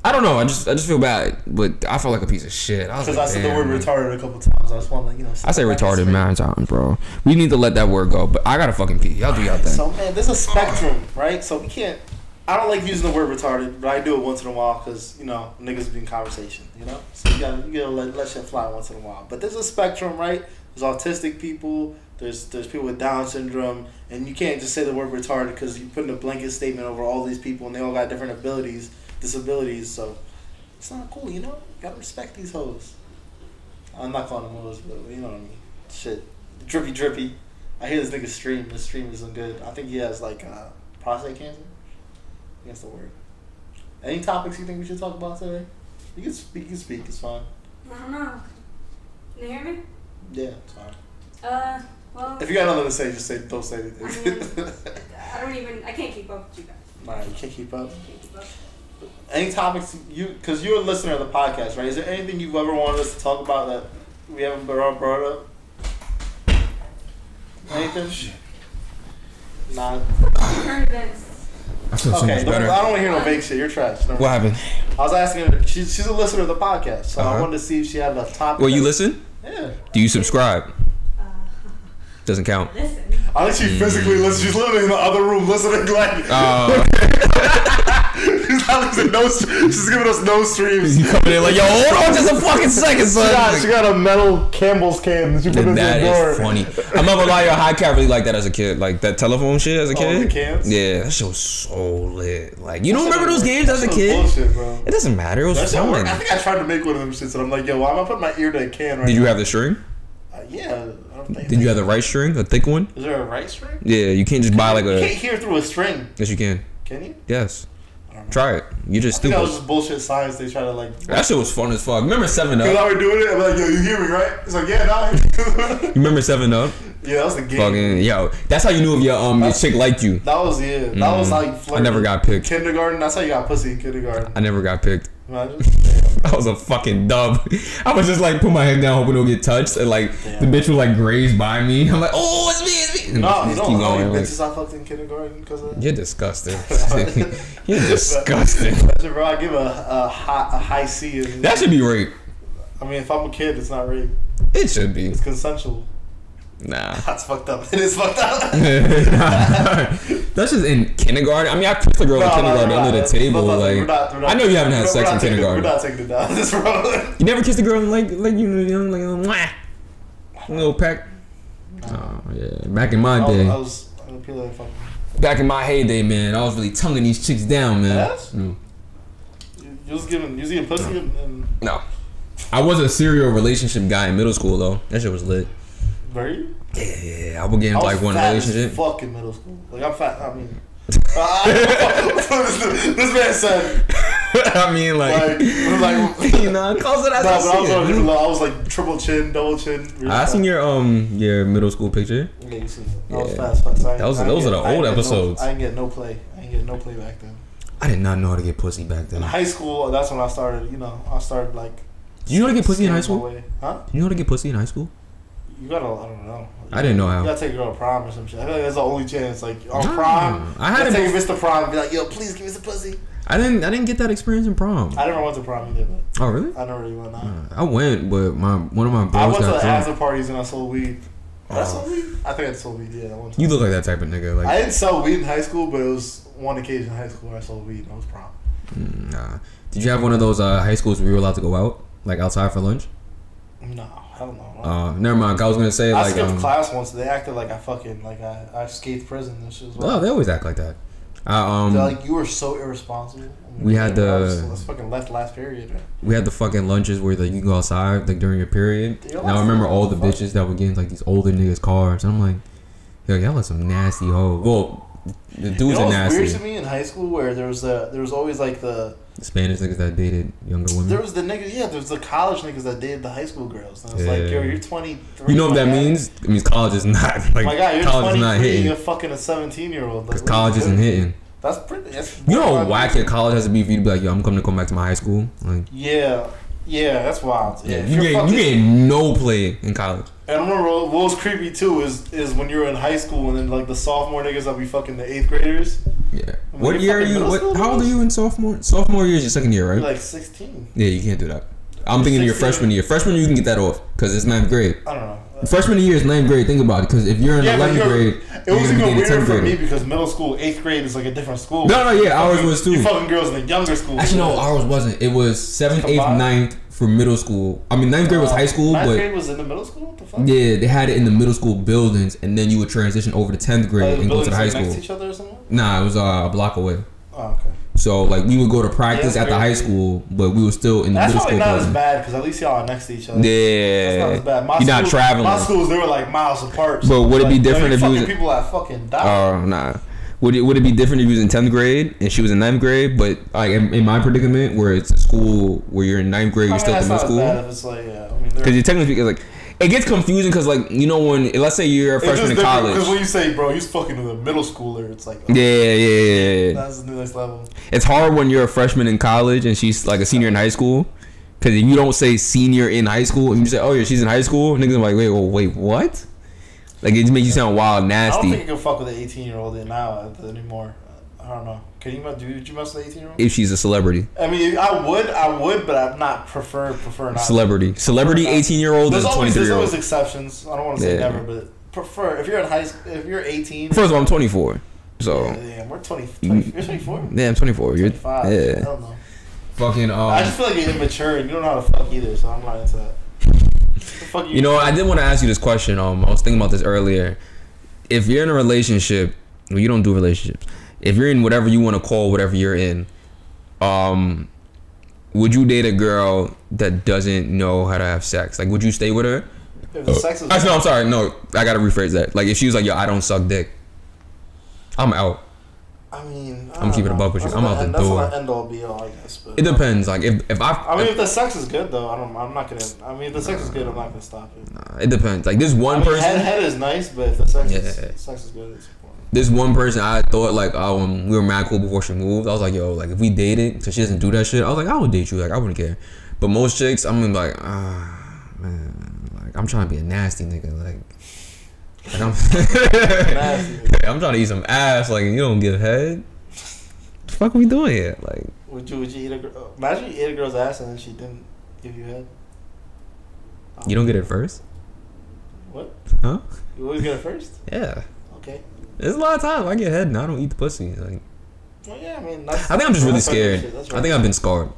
I don't know. I just I just feel bad, but I felt like a piece of shit. Because I, like, I said the word retarded a couple times. I just want like you know. I say retarded nine times, bro. We need to let that word go. But I gotta fucking pee. Y'all do y'all thing. So man, there's a spectrum, right? So we can't. I don't like using the word retarded, but I do it once in a while because you know niggas be in conversation, you know. So you gotta you gotta let, let shit fly once in a while. But there's a spectrum, right? There's autistic people. There's there's people with Down syndrome, and you can't just say the word retarded because you're putting a blanket statement over all these people, and they all got different abilities, disabilities. So it's not cool, you know. You gotta respect these hoes. I'm not calling them hoes, but you know what I mean. Shit, drippy drippy. I hear this nigga stream. This stream isn't good. I think he has like uh, prostate cancer. I guess the word. Any topics you think we should talk about today? You can speak. You can speak. It's fine. I don't know. Can you hear me? Yeah, it's fine. Uh. Well, if you got nothing to say, just say don't say anything. I, mean, I don't even. I can't keep up with you guys. Nah, you can't keep up. Can't keep up. Any topics you, because you're a listener of the podcast, right? Is there anything you've ever wanted us to talk about that we haven't brought up? Anything? Oh, shit. Nah. Current events. I feel okay, so much better. I don't want to hear no big shit. You're trash. No, what happened? I was asking her. She's she's a listener of the podcast, so uh-huh. I wanted to see if she had a topic. Well, you listen? Yeah. Do you subscribe? Doesn't count. Listen. I think she physically mm. listens. She's literally in the other room listening. Like, uh, she's not listening. No, she's giving us no streams. You coming in like, yo, hold on just a fucking second, son. She got, she got a metal Campbell's can that you put in the door. That is funny. I'm not gonna lie, yo, I can't really like that as a kid. Like that telephone shit as a kid. Oh, the cans? Yeah, that shit was so lit. Like, you don't remember those games as a kid? Bullshit, bro. It doesn't matter. It was fun. I think I tried to make one of them shits, and I'm like, yo, why am I putting my ear to a can right now? Did you have the string? Uh, yeah. Did you have the right string? A thick one? Is there a right string? Yeah, you can't just buy like a... You can't hear through a string. Yes, you can. Can you? Yes. Try it. You're just stupid. I think that was just bullshit science they try to like... That shit was fun as fuck. Remember seven Up? Because I were doing it, I'm like, yo, you hear me, right? It's like, yeah, nah. You remember seven up? Yeah, that was the game. Fucking, yo. That's how you knew if your, um, your chick liked you. That was, yeah. That mm. was how you flirted. I never got picked. Kindergarten, that's how you got pussy in kindergarten. I never got picked. Imagine. I was a fucking dub. I was just like put my head down hoping it'll get touched, and like yeah. the bitch would like graze by me. I'm like, oh, it's me, it's me. And no, you don't know like, bitches I fucked in kindergarten because of that. You're disgusting. You're disgusting. Imagine, bro, I give a, a, high, a high C. That should be rape. I mean, if I'm a kid, it's not rape. It should be. It's consensual. Nah. That's fucked up. It is fucked up. That's just in kindergarten. I mean, I pushed a girl no, in kindergarten no, under not, the table. Not, like, we're not, we're not, I know you haven't had sex in kindergarten. We're not taking it down this road. You never kissed a girl like, like you know, like um, a little peck. Oh yeah, back in my day. I was, I was, I was like, back in my heyday, man, I was really tonguing these chicks down, man. Yes? Mm. You, you was giving, you was giving pussy. No. And, no, I was a serial relationship guy in middle school though. That shit was lit. Were you? Yeah, yeah, I would get into like one relationship. I was fat as fuck in middle school. Like, I'm fat, I mean. I, this, this man said. I mean, like. Like, like you know, close it as nah, I see I was, it. On, I was like triple chin, double chin. Really I fat. Seen your um your middle school picture. Yeah, you seen it. I was yeah. fat as fuck. So those I those get, are the old I episodes. No, I didn't get no play. I didn't get no play back then. I did not know how to get pussy back then. In high school, that's when I started, you know, I started like. Did you know how to get pussy in high school? Huh? Did you know how to get pussy in high school? You gotta, I don't know. You I didn't know how. You gotta take a girl to prom or some shit. I feel like that's the only chance. Like, on no, prom, I had to take Mister Prom and be like, yo, please give me some pussy. I didn't I didn't get that experience in prom. I never went to prom either, but. Oh, really? I never really went out. Uh, I went, but my one of my bros I went got to the after parties and I sold weed. Did uh, I sold weed? I think I sold weed, yeah. One time. You look like that type of nigga. Like, I didn't sell weed in high school, but it was one occasion in high school where I sold weed and I was prom. Nah. Did you have one of those uh, high schools where you were allowed to go out? Like, outside for lunch? No. I don't know. Uh, never mind. I was gonna say I like. I skipped um, class once. They acted like I fucking like I I escaped prison and shit. Well. Oh, they always act like that. Uh, um, like you were so irresponsible. I mean, we had the. Let's fucking left last period. Man. We had the fucking lunches where like you can go outside like during your period. Dude, and I remember all the bitches fuck. That were getting like these older niggas' cars, and I'm like, yo, y'all are some nasty hoes. Well, the dudes you know are nasty. It was weird to me in high school where there was the there was always like the. Spanish niggas that dated younger women. There was the niggas, yeah. There was the college niggas that dated the high school girls. And I was yeah. like, yo, you're twenty-three. You know what that guy. Means? It means college is not like my God, you're college is not hitting. You're fucking a seventeen-year-old. Because like, college isn't hitting. That's pretty. That's you know how whack your college has to be for you to be like, yo, I'm coming to come back to my high school. Like, yeah, yeah, that's wild. Yeah, yeah. you get you get no play in college. And I remember what was creepy too is is when you were in high school and then like the sophomore niggas that be fucking the eighth graders. Yeah. I mean, what year are you? What, how old are you in sophomore? Sophomore year is your second year, right? You're like sixteen. Yeah, you can't do that. I'm you're thinking of your freshman year. Freshman year, you can get that off because it's ninth grade. I don't know. Freshman year is ninth grade. Think about it, because if you're in yeah, eleventh you're, grade, it was even weirder for me because middle school, eighth grade is like a different school. No, no, yeah, ours was too. You fucking girls in the younger school. Actually, no, ours wasn't. It was seventh, eighth, ninth. for middle school. I mean, ninth grade was high school. Ninth but grade was in the middle school? What the fuck? Yeah, they had it in the middle school buildings, and then you would transition over to tenth grade uh, and go to the high school. Next to each other or something? Nah, it was uh, a block away. Oh, okay. So like we would go to practice yeah, at the high school, but we were still in the that's middle school. That's probably not as bad because at least y'all are next to each other. Yeah, that's not as bad. My you're school, not traveling. My schools they were like miles apart. So but would it like, be different if you was people that fucking died? Oh uh, nah. Would it would it be different if you was in tenth grade and she was in ninth grade? But like in, in my predicament, where it's a school where you're in ninth grade, I you're mean, still in middle school. Because like, yeah, I mean, you technically like it gets confusing because like you know when let's say you're a freshman in college. Because when you say bro, he's fucking with a middle schooler, it's like oh, yeah, yeah, yeah, yeah. That's the next level. It's hard when you're a freshman in college and she's like a senior in high school. Because if you don't say senior in high school and you say oh yeah she's in high school, niggas are like wait well, wait what? Like, it just makes you sound wild and nasty. I don't think you can fuck with an eighteen-year-old now anymore. I don't know. Can you do you mess with an eighteen-year-old? If she's a celebrity. I mean, I would, I would, but I'm not prefer prefer not. Celebrity, celebrity, eighteen-year-old is twenty-three-year-old. There's always exceptions. I don't want to say yeah. never, but prefer if you're in high school, if you're eighteen. First of all, I'm twenty-four, so. Yeah, yeah we're twenty. twenty you're twenty-four. Yeah, I'm twenty-four. You're twenty-five. Yeah. I don't know. Fucking. Um, I just feel like you're immature and you don't know how to fuck either, so I'm not into that. You, you know, I did want to ask you this question. Um, I was thinking about this earlier. If you're in a relationship, well, you don't do relationships. If you're in whatever you want to call whatever you're in, um, would you date a girl that doesn't know how to have sex? Like, would you stay with her? If the sex is oh. No, I'm sorry. No, I gotta rephrase that. Like, if she was like, "Yo, I don't suck dick," I'm out. I mean, I I'm keeping know. it above with you. That's I'm out end, the door. That's not end all be all, I guess. But it depends. Like if if I, I mean, if, if the sex is good though, I don't. I'm not gonna. I mean, if the sex nah, is good, I'm not gonna stop it. Nah, it depends. Like this one I mean, person. Head, head is nice, but if the sex yeah. is sex is good, it's important. This one person, I thought like, oh, um, we were mad cool before she moved. I was like, yo, like if we dated, because she doesn't do that shit. I was like, I would date you. Like I wouldn't care. But most chicks, I'm gonna be like, ah, oh, man, like I'm trying to be a nasty nigga, like. Like I'm, I'm trying to eat some ass. Like you don't give head. What the fuck are we doing here? Like, would you would you eat a girl? Imagine you ate a girl's ass and then she didn't give you head. Oh. You don't get it first. What? Huh? You always get it first. Yeah. Okay. There's a lot of time I get head and I don't eat the pussy. Like, well, yeah, I mean, that's, I think I'm just really scared. Right. I think I've been scarred.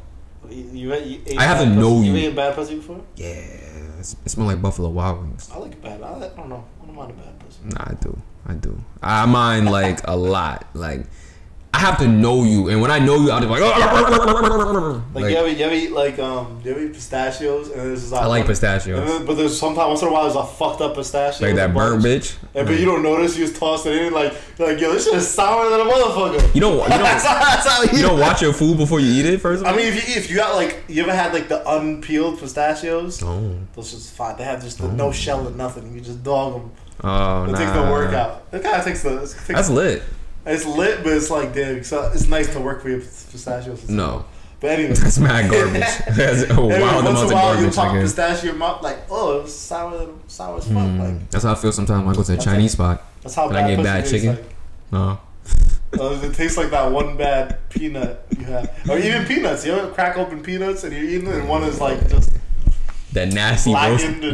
You, you, you ate I have to know pussy. you. You ate bad pussy before? Yeah, it's, it smells like Buffalo Wild Wings. I like bad. I, I don't know. Not a bad person. Nah, I do. I do. I mind like a lot. Like I have to know you, and when I know you, I'll be like, oh, like, like you ever, you ever eat like um, you ever eat pistachios? And there's like I like pistachios, and then, but there's sometimes once in a while there's a fucked up pistachio, like that burnt bitch. And, but you don't notice, you just toss it in, like you're like yo, this shit is sourer than a motherfucker. You don't, you don't, you don't watch your food before you eat it first. I mean, if you if you got like you ever had like the unpeeled pistachios, oh. those just fine. They have just the oh. no shell or nothing. You just dog them. Oh, it nah. takes the workout. It kind of takes the. Takes That's the, lit. It's lit, but it's like damn. So it's nice to work for your pistachios. No, but anyway, that's mad garbage. That's a anyway, wild amount of garbage. You pop a pistachio mouth like oh, it was sour, sour as fuck. Mm, like that's how I feel sometimes when I go to a Chinese spot. That's how bad I get bad chicken. Like, no. Uh, it tastes like that one bad peanut you have, or even peanuts. You ever crack open peanuts and you're eating it, and one is like just. That nasty roast. Yeah,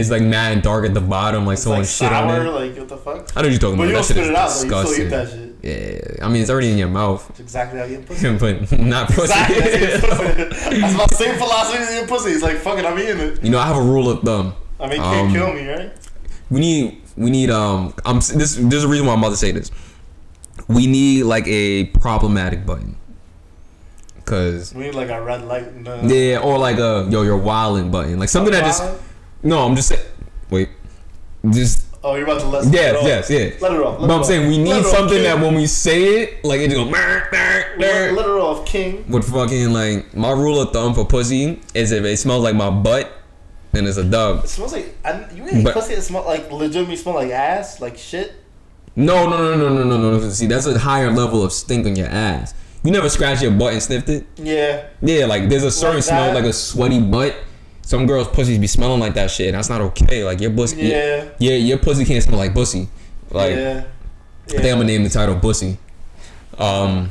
it's like mad and dark at the bottom, like it's someone like shit sour, on it. Like what the fuck? I know what you're talking but about. You that shit is out, disgusting. Like, you still eat that shit. Yeah, I mean it's already in your mouth. It's exactly how you eat pussy. But not pussy. Exactly. That's my same philosophy as your pussy. It's like fuck it, I'm eating it. You know, I have a rule of thumb. I mean, you can't um, kill me, right? We need, we need. Um, I'm. This, there's a reason why I'm about to say this. We need like a problematic button. Cause we need like a red light and, uh, yeah, or like a yo, you're wildin' button, like something that just no. I'm just saying, wait, just oh, you're about to let yeah, it yes, yes, let it off. Let but it I'm off. saying we need let something off, that when we say it, like it just goes. Let, let it off, king. With fucking like my rule of thumb for pussy is if it smells like my butt, then it's a dub. It smells like I, you ain't but, pussy that smell like legitimately smell like ass, like shit. No, no, no, no, no, no, no, no. See, that's a higher level of stink on your ass. You never scratched your butt and sniffed it? Yeah. Yeah, like there's a certain like smell, like a sweaty butt. Some girls' pussies be smelling like that shit, and that's not okay. Like your pussy. Yeah. Yeah, your, your pussy can't smell like pussy. Like, yeah. Yeah. I think I'm gonna name the title "Bussy." Um,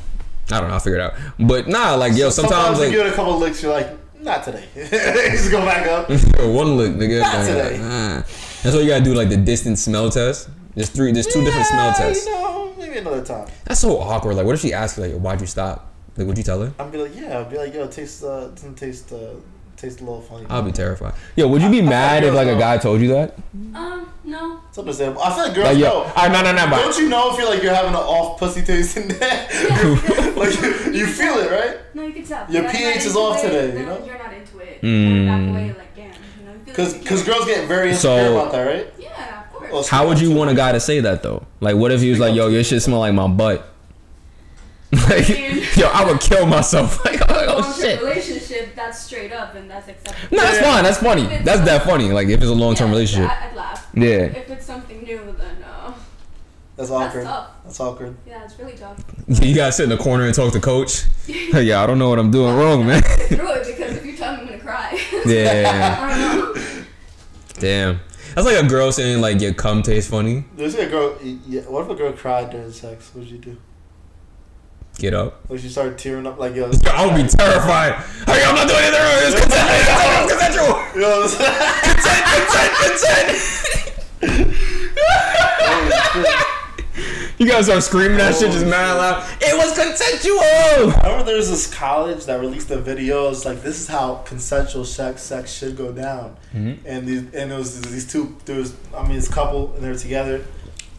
I don't know. I'll figure it out. But nah, like yo, sometimes, sometimes like you get a couple licks, you're like, not today. Just go back up. One lick, nigga. Not like, today. Nah. That's why you gotta do like the distant smell test. There's three. There's two yeah, different smell tests. You know. Another time. That's so awkward. Like, what if she asks you, like, why'd you stop? Like, would you tell her? I'd be like, yeah. I'd be like, yo, it tastes, uh, doesn't taste, uh, tastes a little funny. I'll be terrified. Yo, would you be I, mad I if like know. a guy told you that? Um, no. It's understandable. I feel like girls like, yo, know. I, no, no, no, Don't you know feel like you're having an off pussy taste in there? Yeah, yeah. Like you, you feel it, right? No, you can tell. Your pH is off it, today. No, you know, you're not into it. Mm. Kind of back away, like, damn. You know, because like because girls get very insecure so, about that, right? Yeah, of course. How would you want a guy to say that though? Like, what if he was like, "Yo, your shit smell like my butt." Like, yo, I would kill myself. Like, oh, oh shit. Relationship, that's straight up and that's acceptable. No, that's yeah. fine. That's funny. That's that funny. Like, if it's a long-term yeah, relationship, I, I'd laugh. Yeah. If it's something new, then uh, that's awkward. That's tough. That's awkward. Yeah, it's really tough. You gotta sit in the corner and talk to coach. Hey, yeah, I don't know what I'm doing wrong, man. Through it because if you tell me, I'm gonna cry. Yeah. I don't know. Damn. That's like a girl saying like your cum tastes funny. There's like a girl. Yeah, what if a girl cried during sex? What'd you do? Get up. Like she started tearing up like yo. I would be terrified. Hey, I'm not doing anything wrong. It's consent. It's consensual. Consent, consent, consent. You guys are screaming that oh, shit just mad loud. It was consensual. I remember there was this college that released the videos like this is how consensual sex sex should go down. Mm-hmm. And these and it was these two there was I mean this couple and they were together,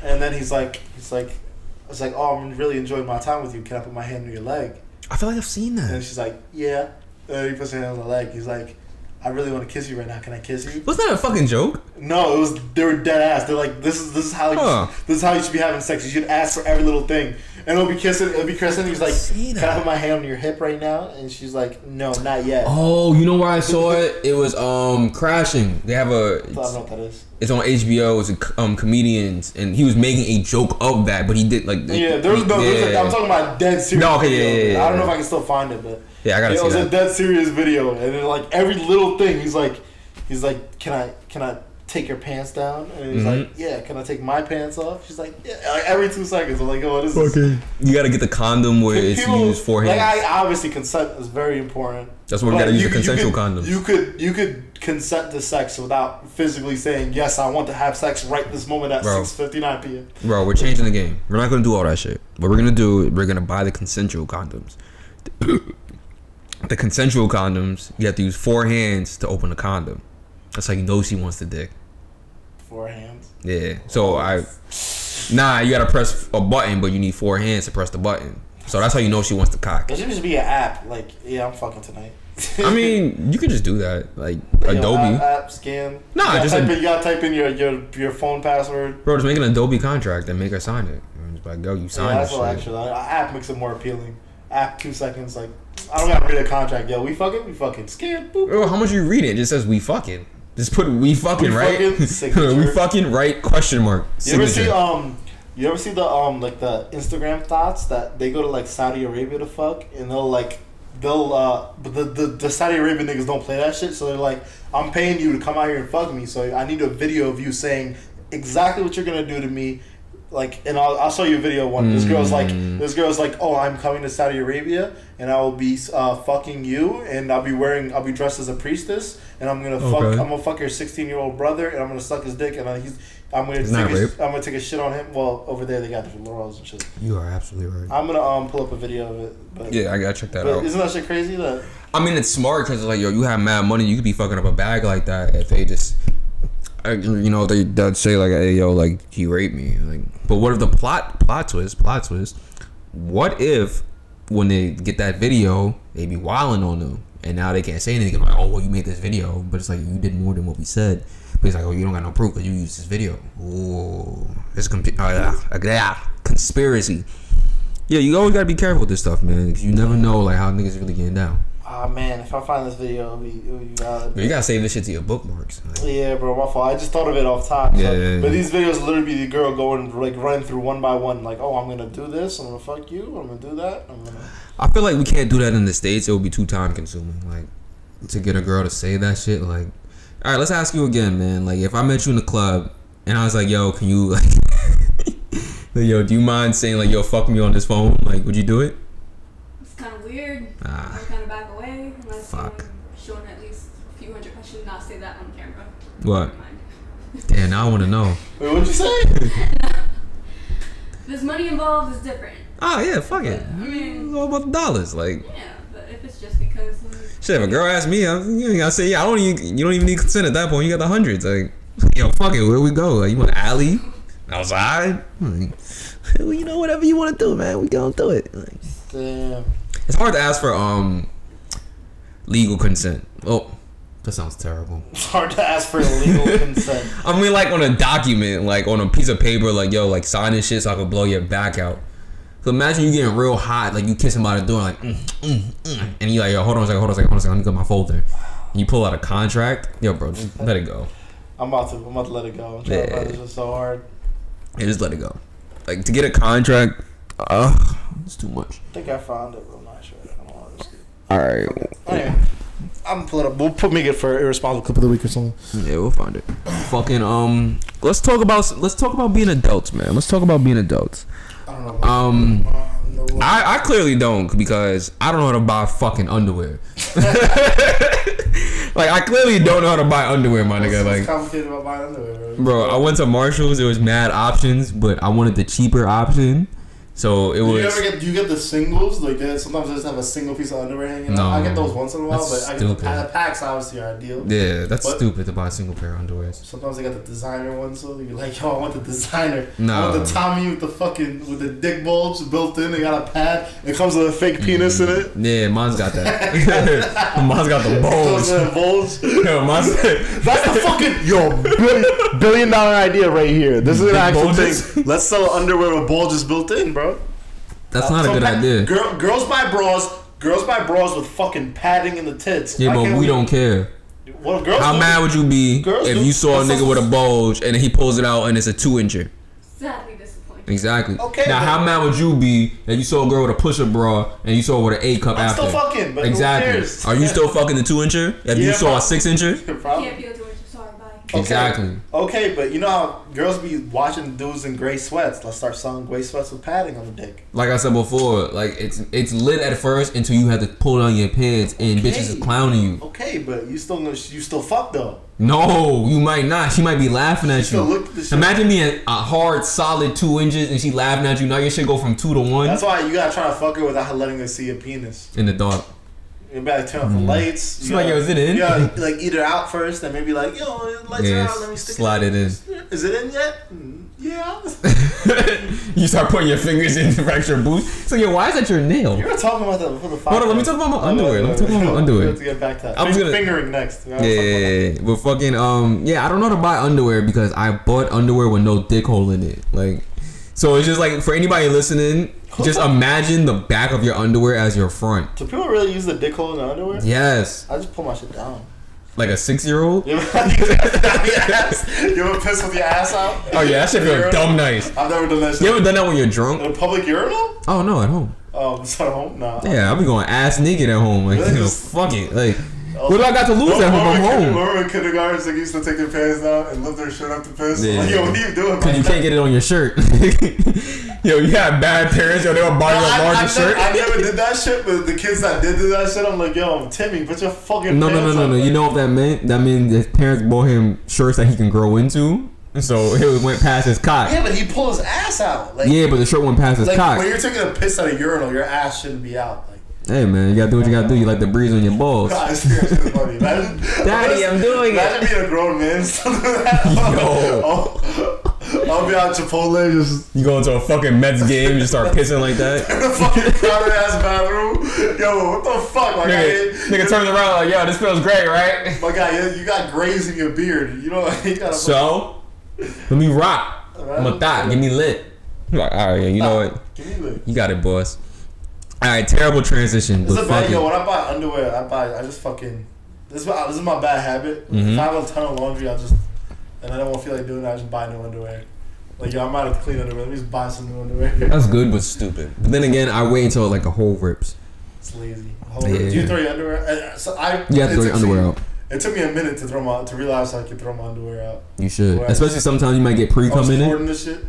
and then he's like he's like. I was like, oh, I'm really enjoying my time with you. Can I put my hand on your leg? I feel like I've seen that. And she's like, yeah. And he puts her hand on the leg. He's like, I really want to kiss you right now. Can I kiss you? Was that a fucking joke? No, it was. They were dead ass. They're like, this is this is how huh. you, this is how you should be having sex. You should ask for every little thing. And it'll be kissing. It'll be kissing. He's like, can I put my hand on your hip right now? And she's like, no, not yet. Oh, you know where I saw it? It was um Crashing. They have a. I don't know what that is. It's on H B O. It's a um comedians, and he was making a joke of that, but he did like. Yeah, there was no. Yeah. There was like, I'm talking about dead serious. No, okay, yeah, video, yeah, yeah. I don't know if I can still find it, but. Yeah, I gotta see that. It was a dead serious video, and then like every little thing, he's like, he's like, can I, can I take your pants down? And he's mm-hmm. like, yeah, can I take my pants off? She's like, yeah. Like, every two seconds, I'm like, oh, this is. Okay. You gotta get the condom where it's people, used for hands. Like, I obviously consent is very important. That's where we gotta use you, a consensual condom. You could, you could consent to sex without physically saying yes. I want to have sex right this moment at six fifty-nine p m Bro, we're changing the game. We're not gonna do all that shit. What we're gonna do, we're gonna buy the consensual condoms. The consensual condoms, you have to use four hands to open the condom. That's how you know she wants the dick. Four hands? Yeah. So I... Nah, you gotta press a button, but you need four hands to press the button. So that's how you know she wants the cock. It should just be an app. Like, yeah, I'm fucking tonight. I mean, you could just do that. Like, you Adobe. Know, app, app, scan. Nah, you just... Type in, you gotta type in your, your, your phone password. Bro, just make an Adobe contract and make her sign it. Just like, yo, you signed yeah, that's what actually. An app makes it more appealing. App, two seconds, like... I don't gotta read a contract, yo. We fucking, we fucking scared. Boop. Oh, how much you read it? It just says we fucking. Just put we fucking we right. Fucking we fucking right question mark. Signature. You ever see um? You ever see the um like the Instagram thoughts that they go to like Saudi Arabia to fuck and they'll like they'll uh but the, the the Saudi Arabian niggas don't play that shit, so they're like, I'm paying you to come out here and fuck me, so I need a video of you saying exactly what you're gonna do to me. Like, and I'll, I'll show you a video one. This girl's like, this girl's like, oh, I'm coming to Saudi Arabia, and I will be uh, fucking you, and I'll be wearing, I'll be dressed as a priestess, and I'm gonna okay. fuck, I'm gonna fuck your sixteen year old brother, and I'm gonna suck his dick, and I, he's, I'm gonna, take his, I'm gonna take a shit on him. Well, over there they got different laws and shit. You are absolutely right. I'm gonna um pull up a video of it. But, yeah, I gotta check that but out. Isn't that shit crazy? That I mean, it's smart because it's like, yo, you have mad money, you could be fucking up a bag like that if they just. You know they they'd say like, hey yo, like he raped me, like. But what if the plot plot twist plot twist? What if when they get that video, they be wilding on them, and now they can't say anything? Like, oh well, you made this video, but it's like you did more than what we said. But it's like, oh, you don't got no proof because you used this video. Ooh, this uh, conspiracy. Yeah, you always gotta be careful with this stuff, man. Cause you never know like how niggas really getting down. Ah, uh, man, if I find this video, it'll be, it'll be valid. Bro, you gotta save this shit to your bookmarks. Like. Yeah, bro, my fault. I just thought of it off top. Yeah, so. yeah, yeah. But these videos literally be the girl going, like, running through one by one, like, oh, I'm gonna do this, I'm gonna fuck you, I'm gonna do that. I'm gonna... I feel like we can't do that in the States. It would be too time consuming, like, to get a girl to say that shit. Like, all right, let's ask you again, man. Like, if I met you in the club and I was like, yo, can you, like, like yo, do you mind saying, like, yo, fuck me on this phone? Like, would you do it? It's kind of weird. Ah. I'm kind of back away unless fuck. You're showing at least a few hundred. I should not say that on camera. What? Never mind. Damn, now I want to know. Wait, what'd you say? There's money involved. It's different. Ah, yeah, fuck yeah. it. I mean, it's all about the dollars, like. Yeah, but if it's just because. Like, Shit, if a girl asks me, I'm, you ain't gotta say yeah. I don't even. You don't even need consent at that point. You got the hundreds. Like, yo, fuck it. Where we go? Like, you want an alley outside? Like, you know, whatever you want to do, man. We gonna do it. Like, damn. It's hard to ask for um legal consent. Oh, that sounds terrible. It's hard to ask for legal consent. I mean, like on a document, like on a piece of paper, like yo, like sign this shit so I can blow your back out. So imagine you getting real hot, like you kissing by the door, like, mm, mm, mm, and you like, yo, hold on a second, hold on a second, hold on a second, let me get my folder. And you pull out a contract, yo, bro, just let it go. I'm about to, I'm about to let it go. I'm trying yeah. to it's just so hard. Yeah, just let it go. Like to get a contract, uh, it's too much. I think I found it, but I'm not sure. I'm all right. Anyway, I'm pulling up. We'll put me it for irresponsible clip of the week or something. Yeah, we'll find it. Fucking um, let's talk about let's talk about being adults, man. Let's talk about being adults. I don't know um, I, I clearly don't because I don't know how to buy fucking underwear. Like I clearly don't know how to buy underwear, my nigga. Like, complicated about buying underwear, bro. Bro, I went to Marshall's. It was mad options, but I wanted the cheaper option. So it was. Do you ever get? Do you get the singles? Like that? Sometimes I just have a single piece of underwear hanging. No, out. I get those once in a while, but I get the, the packs obviously are ideal. Yeah, that's but stupid to buy a single pair of underwear. Sometimes I got the designer ones, so you're like, yo, I want the designer. No, I want the Tommy with the fucking with the dick bulbs built in. They got a pad. It comes with a fake penis mm. in it. Yeah, mine's got that. Mine's got the bulbs. bulbs. Yo, mine's that's the fucking yo billion, billion dollar idea right here. This is an actual thing. Let's sell underwear with bulges built in, bro. That's uh, not a good pad, idea. Girl, girls buy bras. Girls buy bras with fucking padding in the tits. Yeah, but we don't care. Well, girls How do, mad would you be if do, you saw a nigga so, with a bulge and he pulls it out and it's a two-incher? Sadly disappointing. Exactly. Okay. Now, how mad would you be if you saw a girl with a pusher bra and you saw her with an eight cup I'm after? I'm still fucking, but exactly. Who cares? Are you still fucking the two-incher? If yeah, you saw probably. a six-incher? Probably. Okay. Exactly. Okay, but you know how girls be watching dudes in gray sweats. Let's start selling gray sweats with padding on the dick. Like I said before, like it's it's lit at first until you have to pull down your pants and okay. bitches is clowning you. Okay, but you still you still fuck though. No, you might not. She might be laughing at she you. At Imagine being a hard, solid two inches and she laughing at you. Now your shit go from two to one. That's why you gotta try to fuck her without letting her see your penis in the dark. You better turn off the lights. You gotta, like, yo, is it in? You gotta, like, eat it out first, and maybe like, yo, the lights yeah, are out. Let me stick slide it in. it in. Is it in yet? Yeah. You start putting your fingers in the fracture booth. So, yo, why is that your nail? You were talking about that before the fight. Hold on, let me talk about my underwear. Let me talk about my underwear. Let's get back to that. I'm gonna, fingering next. Yeah, yeah, but fucking um, yeah, I don't know how to buy underwear because I bought underwear with no dick hole in it. Like, so it's just like for anybody listening. Just imagine the back of your underwear as your front. Do people really use the dick hole in the underwear? Yes. I just pull my shit down. Like a six-year-old? You ever piss with your ass out? Oh, yeah, that shit feels dumb nice. I've never done that shit. You ever done that when you're drunk? In a public urinal? Oh, no, at home. Oh, it's at home? Nah. Yeah, I'll be going ass naked at home. Like, really? You know, fuck it. Like... Oh, what do I got to lose at home? Remember in kindergarten, they like, used to take their pants down and lift their shirt up to piss? Yeah. Like, yo, what are you doing? Because you that? can't get it on your shirt. Yo, you had bad parents. Yo, they would buy no, you a larger shirt. I never did that shit, but the kids that did do that shit, I'm like, yo, Timmy, put your fucking no, pants No, no, no, no, no. You know what that meant? That meant his parents bought him shirts that he can grow into. So he went past his cock. Yeah, but he pulled his ass out. Like, yeah, but the shirt went past his like, cock. When you're taking a piss out of urinal, your ass shouldn't be out. Like, hey man, you gotta do what you gotta do. You like the breeze on your balls. God, it's funny. Imagine, Daddy, I'm doing imagine it. Imagine being a grown man. Yo, I'll, I'll be out Chipotle. Just you go into a fucking Mets game and just start pissing like that. In a fucking crowded ass bathroom. Yo, what the fuck? Like, nigga, nigga turns around like, yo, this feels great, right? My guy, you, you got grays in your beard. You know, you gotta. So, let me rock. Right, I'm a thot. Give me lit. Like, all right, yeah, you know what? Give me lit. You got it, boss. Alright, terrible transition. This is a bad, yo, when I buy underwear, I buy, I just fucking, this is my, this is my bad habit. Mm-hmm. If I have a ton of laundry, I just, and I don't want to feel like doing that, I just buy new underwear. Like, yo, I'm out of clean underwear. Let me just buy some new underwear. That's good, but stupid. But then again, I wait until like a hole rips. It's lazy. Whole yeah. Do you throw your underwear? So I, you have to throw your underwear out. It took me a minute to throw my, to realize I could throw my underwear out. You should. Where Especially just, sometimes you might get pre cum in it. I'm this shit.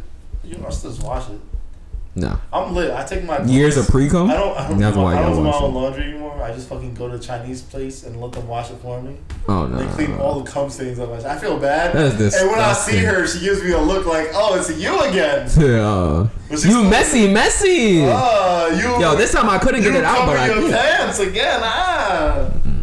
You know, I still just wash it. No. I'm lit. I take my... Years place. of pre-cum? I don't, I don't, That's do, why I don't do my own laundry anymore. I just fucking go to a Chinese place and let them wash it for me. Oh, no. They clean no, no. all the cum stains up. I feel bad. That is disgusting. And when I see her, she gives me a look like, oh, it's you again. Yeah. You messy, messy. Oh, you... Yo, this time I couldn't get it out, but I... You cover your pants again. Ah. Mm-hmm.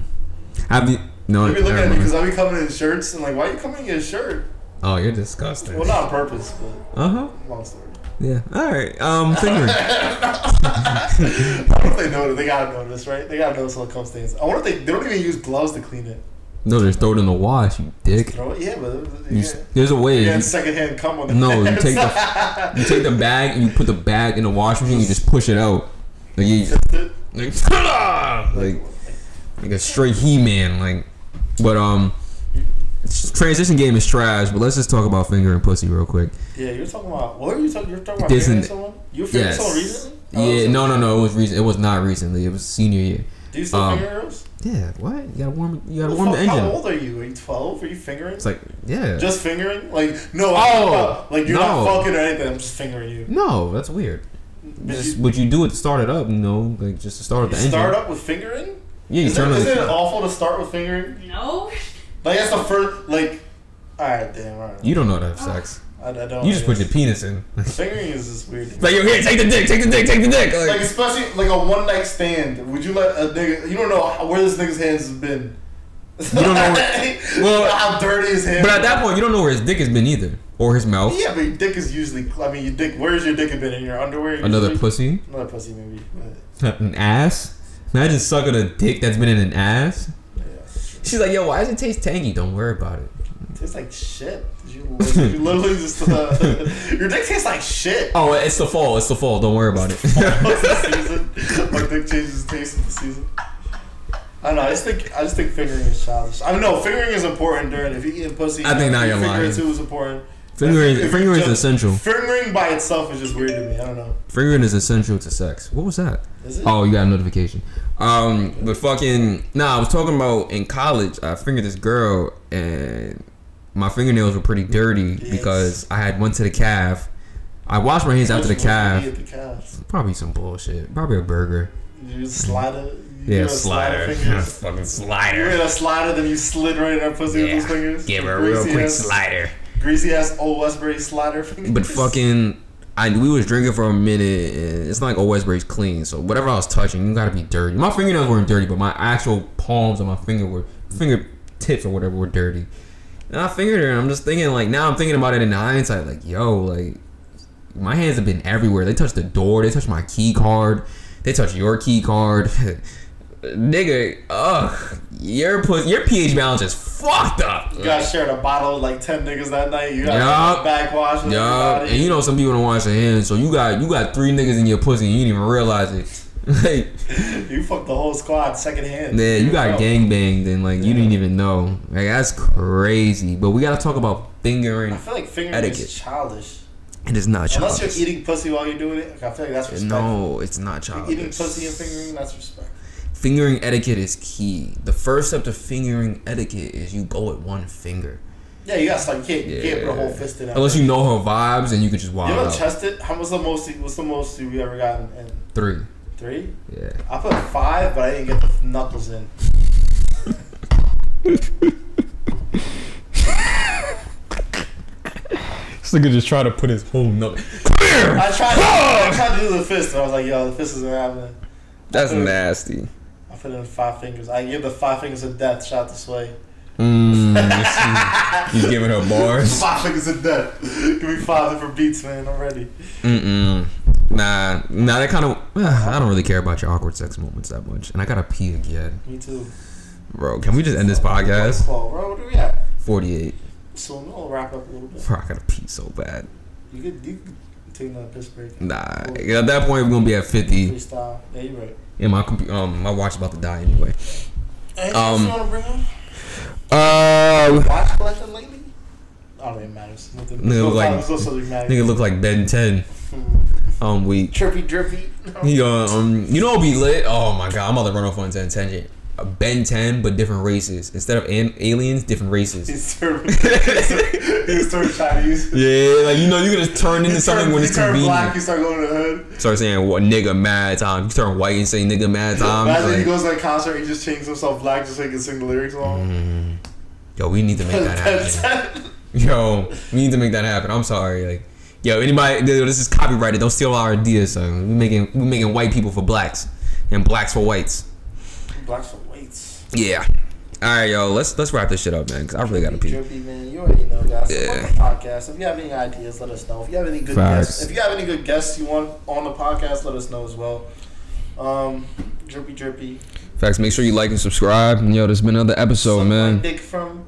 Have you? No. You'll be looking at me because I'll be coming in shirts and like, why are you coming in a shirt? Oh, you're disgusting. Well, not on purpose, but uh huh. Long story. Yeah. All right. Um. Figuring. I wonder if they know. They gotta know this, right? They gotta know this when it comes stains. I wonder if they they don't even use gloves to clean it. No, just throw it in the wash, you dick. Just throw it, yeah, but yeah. You, there's a way. Yeah, secondhand cum on the no, you take the you take the bag and you put the bag in the wash machine. You just push it out. Like you, like, like like a straight He-Man. Like, but um, transition game is trash. But let's just talk about finger and pussy real quick. Yeah, you're talking about what are you talking? You're talking about fingering someone. You fingered yes. someone recently? Oh, yeah, no, no, no. It was recent. It was not recently. It was senior year. Do you still um, finger girls? Yeah, what? You gotta warm. You gotta warm the engine. How old are you? Are you twelve? Are you fingering? It's like, yeah. Just fingering? Like, no. Oh, like you're no. not fucking or anything. I'm just fingering you. No, that's weird. Just you, what you do it to start it up, you know, like just to start up the engine. Start up with fingering? Yeah, you is turn there, Isn't it awful to start with fingering? No. Like that's the first. Like, all right, damn. All right. You don't know how to have sex. I, I don't. You just put your penis in. Fingering is just weird. It's like, yo, here, take the dick, take the dick, take the dick. Like, like especially like a one night stand. Would you let a nigga? You don't know where this nigga's hands has been. You don't know. Where, well, how dirty his hands. But at that point, you don't know where his dick has been either, or his mouth. Yeah, but your dick is usually. I mean, your dick. Where's your dick been in your underwear? Usually? Another pussy. Another pussy, maybe. An ass. Imagine sucking a dick that's been in an ass. Yeah, she's like, yo, why does it taste tangy? Don't worry about it. It tastes like shit. You literally, you literally just uh, your dick tastes like shit. Oh, it's the fall. It's the fall. Don't worry about it's it. It's the season. My dick changes taste with the season. I don't know. I just think I just think fingering is childish. I mean, no, fingering is important during if you eat a pussy. I think now you're lying. Fingering too is important. Fingering, if, if fingering just, is essential. Fingering by itself is just weird to me. I don't know. Fingering is essential to sex. What was that? Is it? Oh, you got a notification. Um, but fucking nah. I was talking about in college. I fingered this girl and. My fingernails were pretty dirty yes. because I had one to the calf. I washed my hands after the calf. The calf. Probably some bullshit. Probably a burger. You slider. You yeah, slider. slider fucking slider. You hit a slider, then you slid right in her pussy yeah. with those fingers. Give her a real quick ass, slider. Greasy ass old Westbury slider fingers. But fucking, I we was drinking for a minute, and it's not like old Westbury's clean. So whatever I was touching, you gotta be dirty. My fingernails weren't dirty, but my actual palms on my finger were fingertips or whatever were dirty. And I fingered her, and I'm just thinking, like, now I'm thinking about it in hindsight, like, yo, like, my hands have been everywhere. They touched the door. They touched my key card. They touched your key card. Nigga, ugh, your pussy, your pH balance is fucked up. You guys shared a bottle with, like, ten niggas that night. You got yep. backwash with yep. And you know some people don't wash their hands, so you got you got three niggas in your pussy, and you didn't even realize it. Like, you fucked the whole squad second hand. Yeah, you got gangbanged and like yeah. you didn't even know. Like, that's crazy. But we gotta talk about fingering. I feel like fingering etiquette. is childish. It is not childish. Unless you're eating pussy while you're doing it, like, I feel like that's respect. No, it's not childish. You're eating pussy and fingering, that's respect. Fingering etiquette is key. The first step to fingering etiquette is you go with one finger. Yeah, you gotta like, you can't, yeah. you can't put a whole fist in. Unless you know her vibes and you can just wild out. You ever chest it? How was the most? What's the most we ever gotten? In? Three. Three? Yeah. I put five, but I didn't get the knuckles in. This nigga just tried to put his whole knuckle. I tried. To, I tried to do the fist, and I was like, "Yo, the fist isn't happening." That's I nasty. In, I put in five fingers. I give the five fingers of death shot this way. Mm, you giving her bars? Five fingers of death. Give me five different beats, man. I'm ready. Mm-mm. Nah, nah, that kind of. Uh, I don't really care about your awkward sex moments that much, and I gotta pee again. Me too, bro. Can we just end this podcast? Bro, what do we at? Forty-eight. So we'll wrap up a little bit. Bro, I gotta pee so bad. You could, you could take another piss break. Nah, cool. At that point we're gonna be at fifty. Freestyle. Yeah, you right. Yeah, my um, my watch about to die anyway. Anything um, you wanna bring up? Uh, watch collection lately? I don't even matter. Nothing. Nigga no look like nigga look like Ben Ten. Um, we trippy drippy. Yeah, um, you know, be lit. Oh my god, I'm about to run off on a tangent. Ben ten, but different races. Instead of an aliens, different races. He's turned, he's turned Chinese. Yeah, like you know, you can just turn into something turn, when it's convenient. You turn black, you start going to the hood. Start saying what nigga mad time. You turn white and say nigga mad time. Imagine like, he goes to a concert, he just changes himself black just so he can sing the lyrics along. Mm, yo, we need to make that happen. Yo, we need to make that happen. I'm sorry, like. Yo, anybody, this is copyrighted. Don't steal our ideas, son. We're making, we're making white people for blacks and blacks for whites. Blacks for whites. Yeah. All right, yo, let's let's wrap this shit up, man, because I really got to pee. Drippy, man. You already know, guys. Yeah. Support the podcast. If you have any ideas, let us know. If you have any good Facts. guests, if you have any good guests you want on the podcast, let us know as well. Um, drippy, drippy. Facts. Make sure you like and subscribe. And yo, there's been another episode, Something man. Dick from.